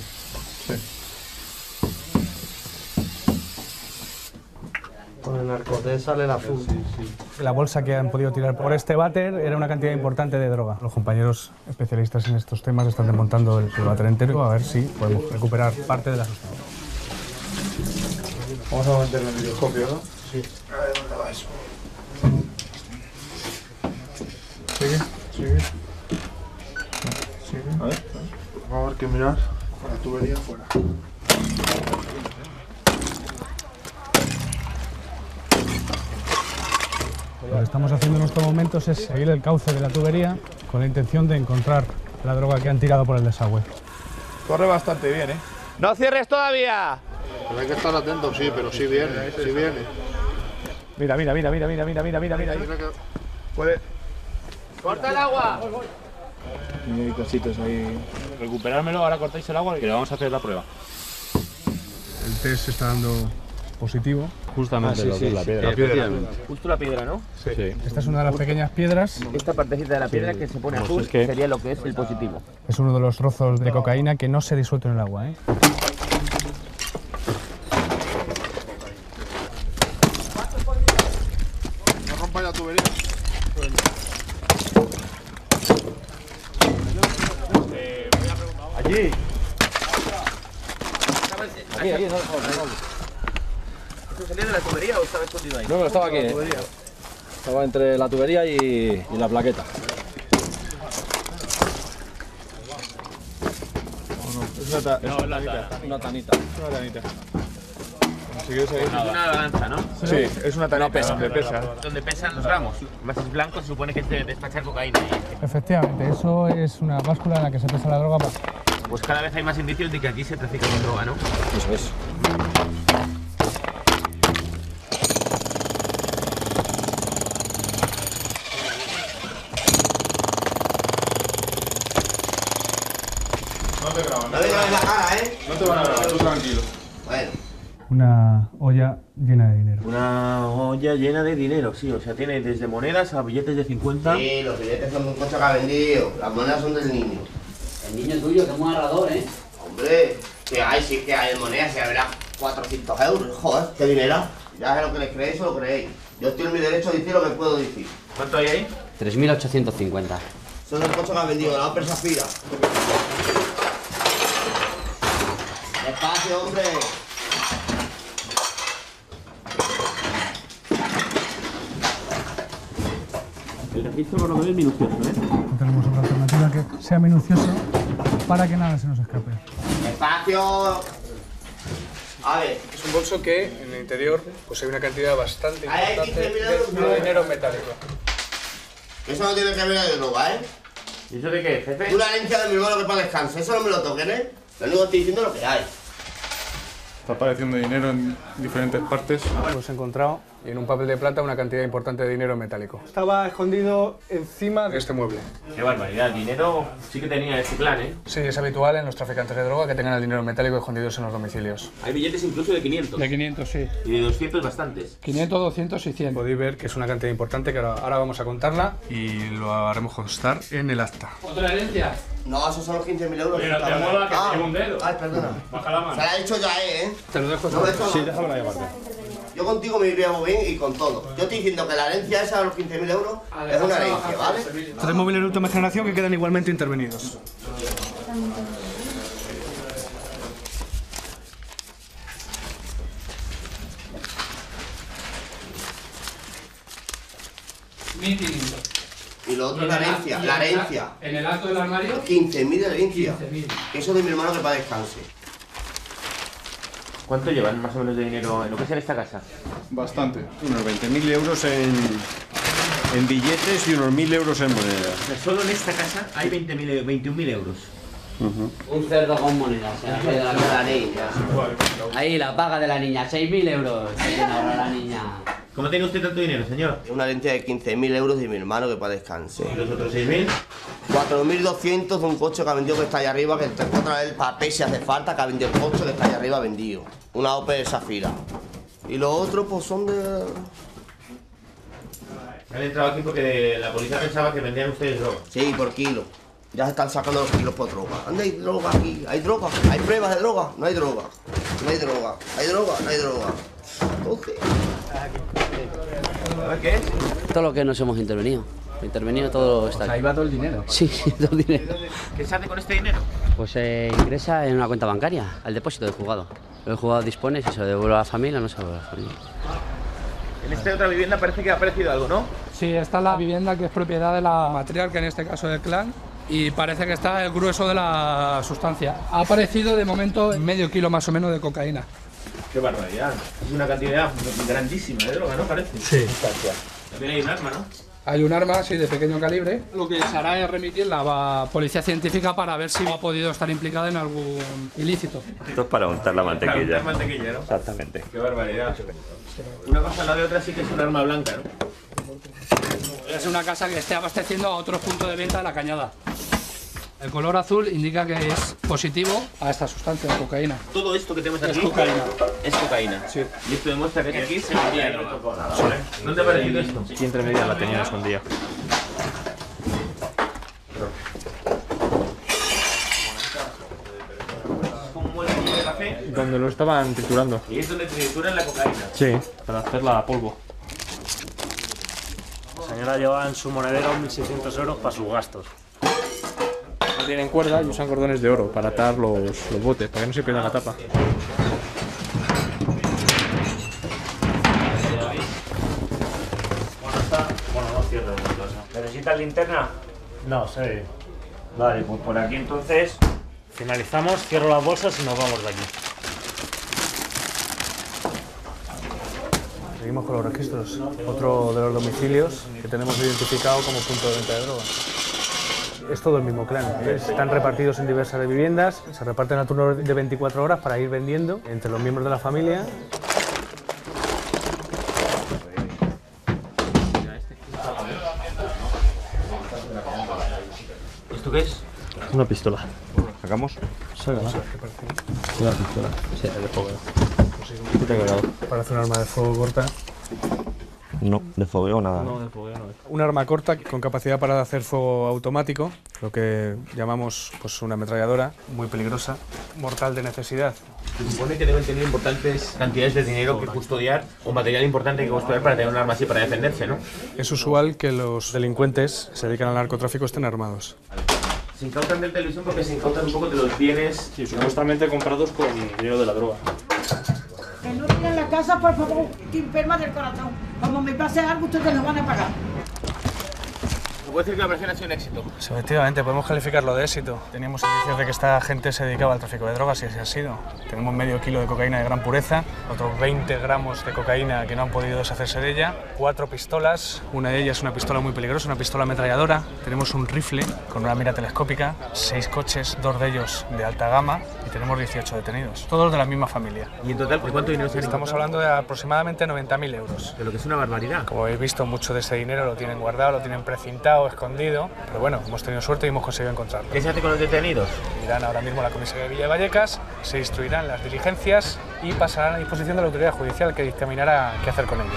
Con el narcotés sale el azul. Sí, sí. La bolsa que han podido tirar por este váter era una cantidad importante de droga. Los compañeros especialistas en estos temas están desmontando el váter entero a ver si podemos recuperar parte de la sustancia. Vamos a meter el microscopio, ¿no? Sí. A ver dónde va eso. Sigue, sigue. Sigue. A ver, vamos a ver qué mirar. Con la tubería fuera. Lo que estamos haciendo en estos momentos es seguir el cauce de la tubería con la intención de encontrar la droga que han tirado por el desagüe. Corre bastante bien, ¿eh? ¡No cierres todavía! Pero hay que estar atento, sí, pero sí viene, sí viene. Mira, mira, mira, mira, mira, mira, mira, mira, mira. Puede. ¡Corta el agua! Hay cositos ahí. Recuperármelo, ahora cortáis el agua y le vamos a hacer la prueba. El test se está dando positivo. Justamente, sí, sí, la piedra. Justo la piedra, ¿no? Sí. Esta es una de las pequeñas piedras. Esta partecita de la piedra que se pone azul sería lo que es el positivo. Es uno de los trozos de cocaína que no se disuelto en el agua, ¿eh? No rompa la tubería. Allí. Aquí, aquí, por favor. ¿Salía de la tubería o estaba escondido ahí? No, pero estaba aquí. Estaba entre la tubería y la plaqueta. No, es una tanita. Es una tanita. Si quieres ahí. Es una balanza, ¿no? Sí, es una tanita. No pesa. Donde pesa. Donde pesan los gramos. Más es blanco, se supone que es de despachar cocaína. Efectivamente, eso es una báscula en la que se pesa la droga. Pues cada vez hay más indicios de que aquí se trafica con droga, ¿no? Eso es. Una olla llena de dinero. Una olla llena de dinero, sí. O sea, tiene desde monedas a billetes de 50. Sí, los billetes son de un coche que ha vendido. Las monedas son del niño. El niño es tuyo, que es un agarrador, ¿eh? Hombre, que hay, sí que hay monedas, y habrá 400 euros. Joder, qué dinero. Ya sé lo que les creéis o lo creéis. Yo estoy en mi derecho a decir lo que puedo decir. ¿Cuánto hay ahí? 3.850. Son los coches que ha vendido, la empresa Fira. Despacio, hombre. El registro por lo que veo es minucioso, ¿eh? No tenemos otra alternativa que sea minucioso para que nada se nos escape. ¡Espacio! A ver. Es un bolso que en el interior pues hay una cantidad bastante importante de dinero metálico. Eso no tiene que ver de droga, ¿eh? ¿Y eso de qué, jefe? Una herencia de mi hermano que para descanso. Eso no me lo toquen, ¿eh? Lo único que estoy diciendo es lo que hay. Está apareciendo dinero en diferentes partes. Hemos encontrado en un papel de plata una cantidad importante de dinero metálico. Estaba escondido encima de este mueble. Qué barbaridad, el dinero sí que tenía este plan, ¿eh? Sí, es habitual en los traficantes de droga que tengan el dinero metálico escondidos en los domicilios. Hay billetes incluso de 500. De 500, sí. Y de 200 bastantes. 500, 200 y 100. Podéis ver que es una cantidad importante que ahora vamos a contarla y lo haremos constar en el acta. ¿Otra herencia? No, esos son los 15.000 euros. Pero te mueva, que te llevo un dedo. Ay, perdona. Baja la mano. Se la he hecho ya, ¿eh? Te lo dejo. No, sí, déjalo ahí aparte. Yo contigo me iría muy bien y con todo. Yo estoy diciendo que la herencia esa de los 15.000 euros es una herencia, ¿vale? 3 móviles de última generación que quedan igualmente intervenidos. Y lo otro es la herencia, la herencia. ¿En el alto del armario? 15.000 de herencia. 15.000. Eso de mi hermano que para descanse. ¿Cuánto llevan más o menos de dinero en lo que es en esta casa? Bastante. Unos 20.000 euros en billetes y unos 1.000 euros en monedas. O sea, solo en esta casa hay 21.000 euros. Un cerdo con monedas, la niña. Ahí, la paga de la niña, 6.000 euros. La niña. ¿Cómo tiene usted tanto dinero, señor? Una herencia de 15.000 euros de mi hermano que para descanse. ¿Y los otros 6.000? 4.200 de un coche que ha vendido que está allá arriba, que tengo otra vez el papel si hace falta, que ha vendido el coche que está allá arriba vendido. Una OP de Safira. Y los otros, pues son de... Han entrado aquí porque la policía pensaba que vendían ustedes droga. Sí, por kilo. Ya se están sacando los kilos por droga. ¿Dónde hay droga aquí? ¿Hay droga? ¿Hay pruebas de droga? No hay droga. No hay droga. ¿Hay droga? No hay droga. ¿Qué es? Todo lo que nos hemos intervenido. Intervenido todo está. O sea, ahí va todo el dinero. Sí, todo el dinero. ¿Qué se hace con este dinero? Pues se ingresa en una cuenta bancaria, al depósito del juzgado. El juzgado dispone si se lo devuelve a la familia o no se lo devuelve a la familia. En esta otra vivienda parece que ha aparecido algo, ¿no? Sí, está la vivienda que es propiedad de la matriarca, en este caso del clan, y parece que está el grueso de la sustancia. Ha aparecido de momento medio kilo más o menos de cocaína. Qué barbaridad. Es una cantidad grandísima de droga, ¿no? Parece. Sí. También hay un arma, ¿no? Hay un arma, sí, de pequeño calibre. Lo que se hará es remitirla a la policía científica para ver si ha podido estar implicada en algún ilícito. Esto es para untar la mantequilla. Para untar mantequilla, ¿no? Exactamente. Qué barbaridad. Una cosa a la de otra sí que es un arma blanca, ¿no? Es una casa que esté abasteciendo a otros puntos de venta de la Cañada. El color azul indica que es positivo a esta sustancia, la cocaína. Todo esto que tenemos aquí es cocaína. Es cocaína. Sí. Y esto demuestra que aquí se vendía droga. Sí. ¿No te ha parecido esto? Sí, entre medias la tenía escondida. Donde lo estaban triturando. Y es donde trituran la cocaína. Sí, para hacerla a polvo. La señora llevaba en su monedero 1.600 euros para sus gastos. Tienen cuerda y usan cordones de oro para atar los botes, para que no se pierda la tapa. ¿Necesitas linterna? No, sí. Vale, pues por aquí entonces finalizamos, cierro las bolsas y nos vamos de aquí. Seguimos con los registros. Otro de los domicilios que tenemos identificado como punto de venta de drogas. Es todo el mismo clan, están repartidos en diversas viviendas, se reparten a turno de 24 horas para ir vendiendo entre los miembros de la familia. ¿Esto qué es? Una pistola. ¿Sacamos? Sácala. Una pistola. Sí, de fogueo. Parece un arma de fuego corta. No, de fogueo nada. No, de fogueo no. Un arma corta con capacidad para hacer fuego automático, lo que llamamos pues, una ametralladora, muy peligrosa, mortal de necesidad. Se supone que deben tener importantes cantidades de dinero que custodiar o material importante que custodiar para tener un arma así para defenderse, ¿no? Es usual que los delincuentes que se dedican al narcotráfico estén armados. Se incautan del televisión porque se incautan un poco de los bienes sí, supuestamente comprados con dinero de la droga. Que no tiren la casa, por favor, que enferma del corazón. Como me pase algo, ustedes lo van a pagar. ¿Se puede decir que la operación ha sido un éxito? Sí, efectivamente, podemos calificarlo de éxito. Teníamos indicios de que esta gente se dedicaba al tráfico de drogas y así ha sido. Tenemos medio kilo de cocaína de gran pureza, otros 20 gramos de cocaína que no han podido deshacerse de ella, 4 pistolas, una de ellas una pistola muy peligrosa, una pistola ametralladora, tenemos un rifle con una mira telescópica, 6 coches, 2 de ellos de alta gama y tenemos 18 detenidos, todos de la misma familia. ¿Y en total por cuánto dinero se estamos hablando de aproximadamente 90.000 euros. De lo que es una barbaridad. Como habéis visto, mucho de ese dinero lo tienen guardado, lo tienen precintado, escondido, pero bueno, hemos tenido suerte y hemos conseguido encontrarlo. ¿Qué se hace con los detenidos? Irán ahora mismo a la comisaría de Villa de Vallecas, se instruirán las diligencias y pasarán a disposición de la autoridad judicial que dictaminará qué hacer con ellos.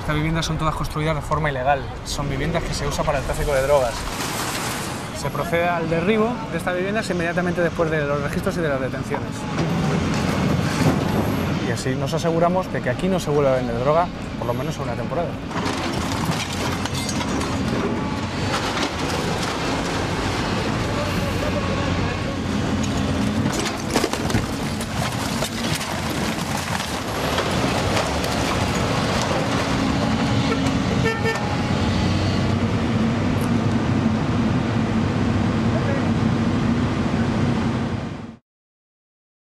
Estas viviendas son todas construidas de forma ilegal, son viviendas que se usan para el tráfico de drogas. Se procede al derribo de estas viviendas inmediatamente después de los registros y de las detenciones. Y así nos aseguramos de que aquí no se vuelva a vender droga, por lo menos en una temporada.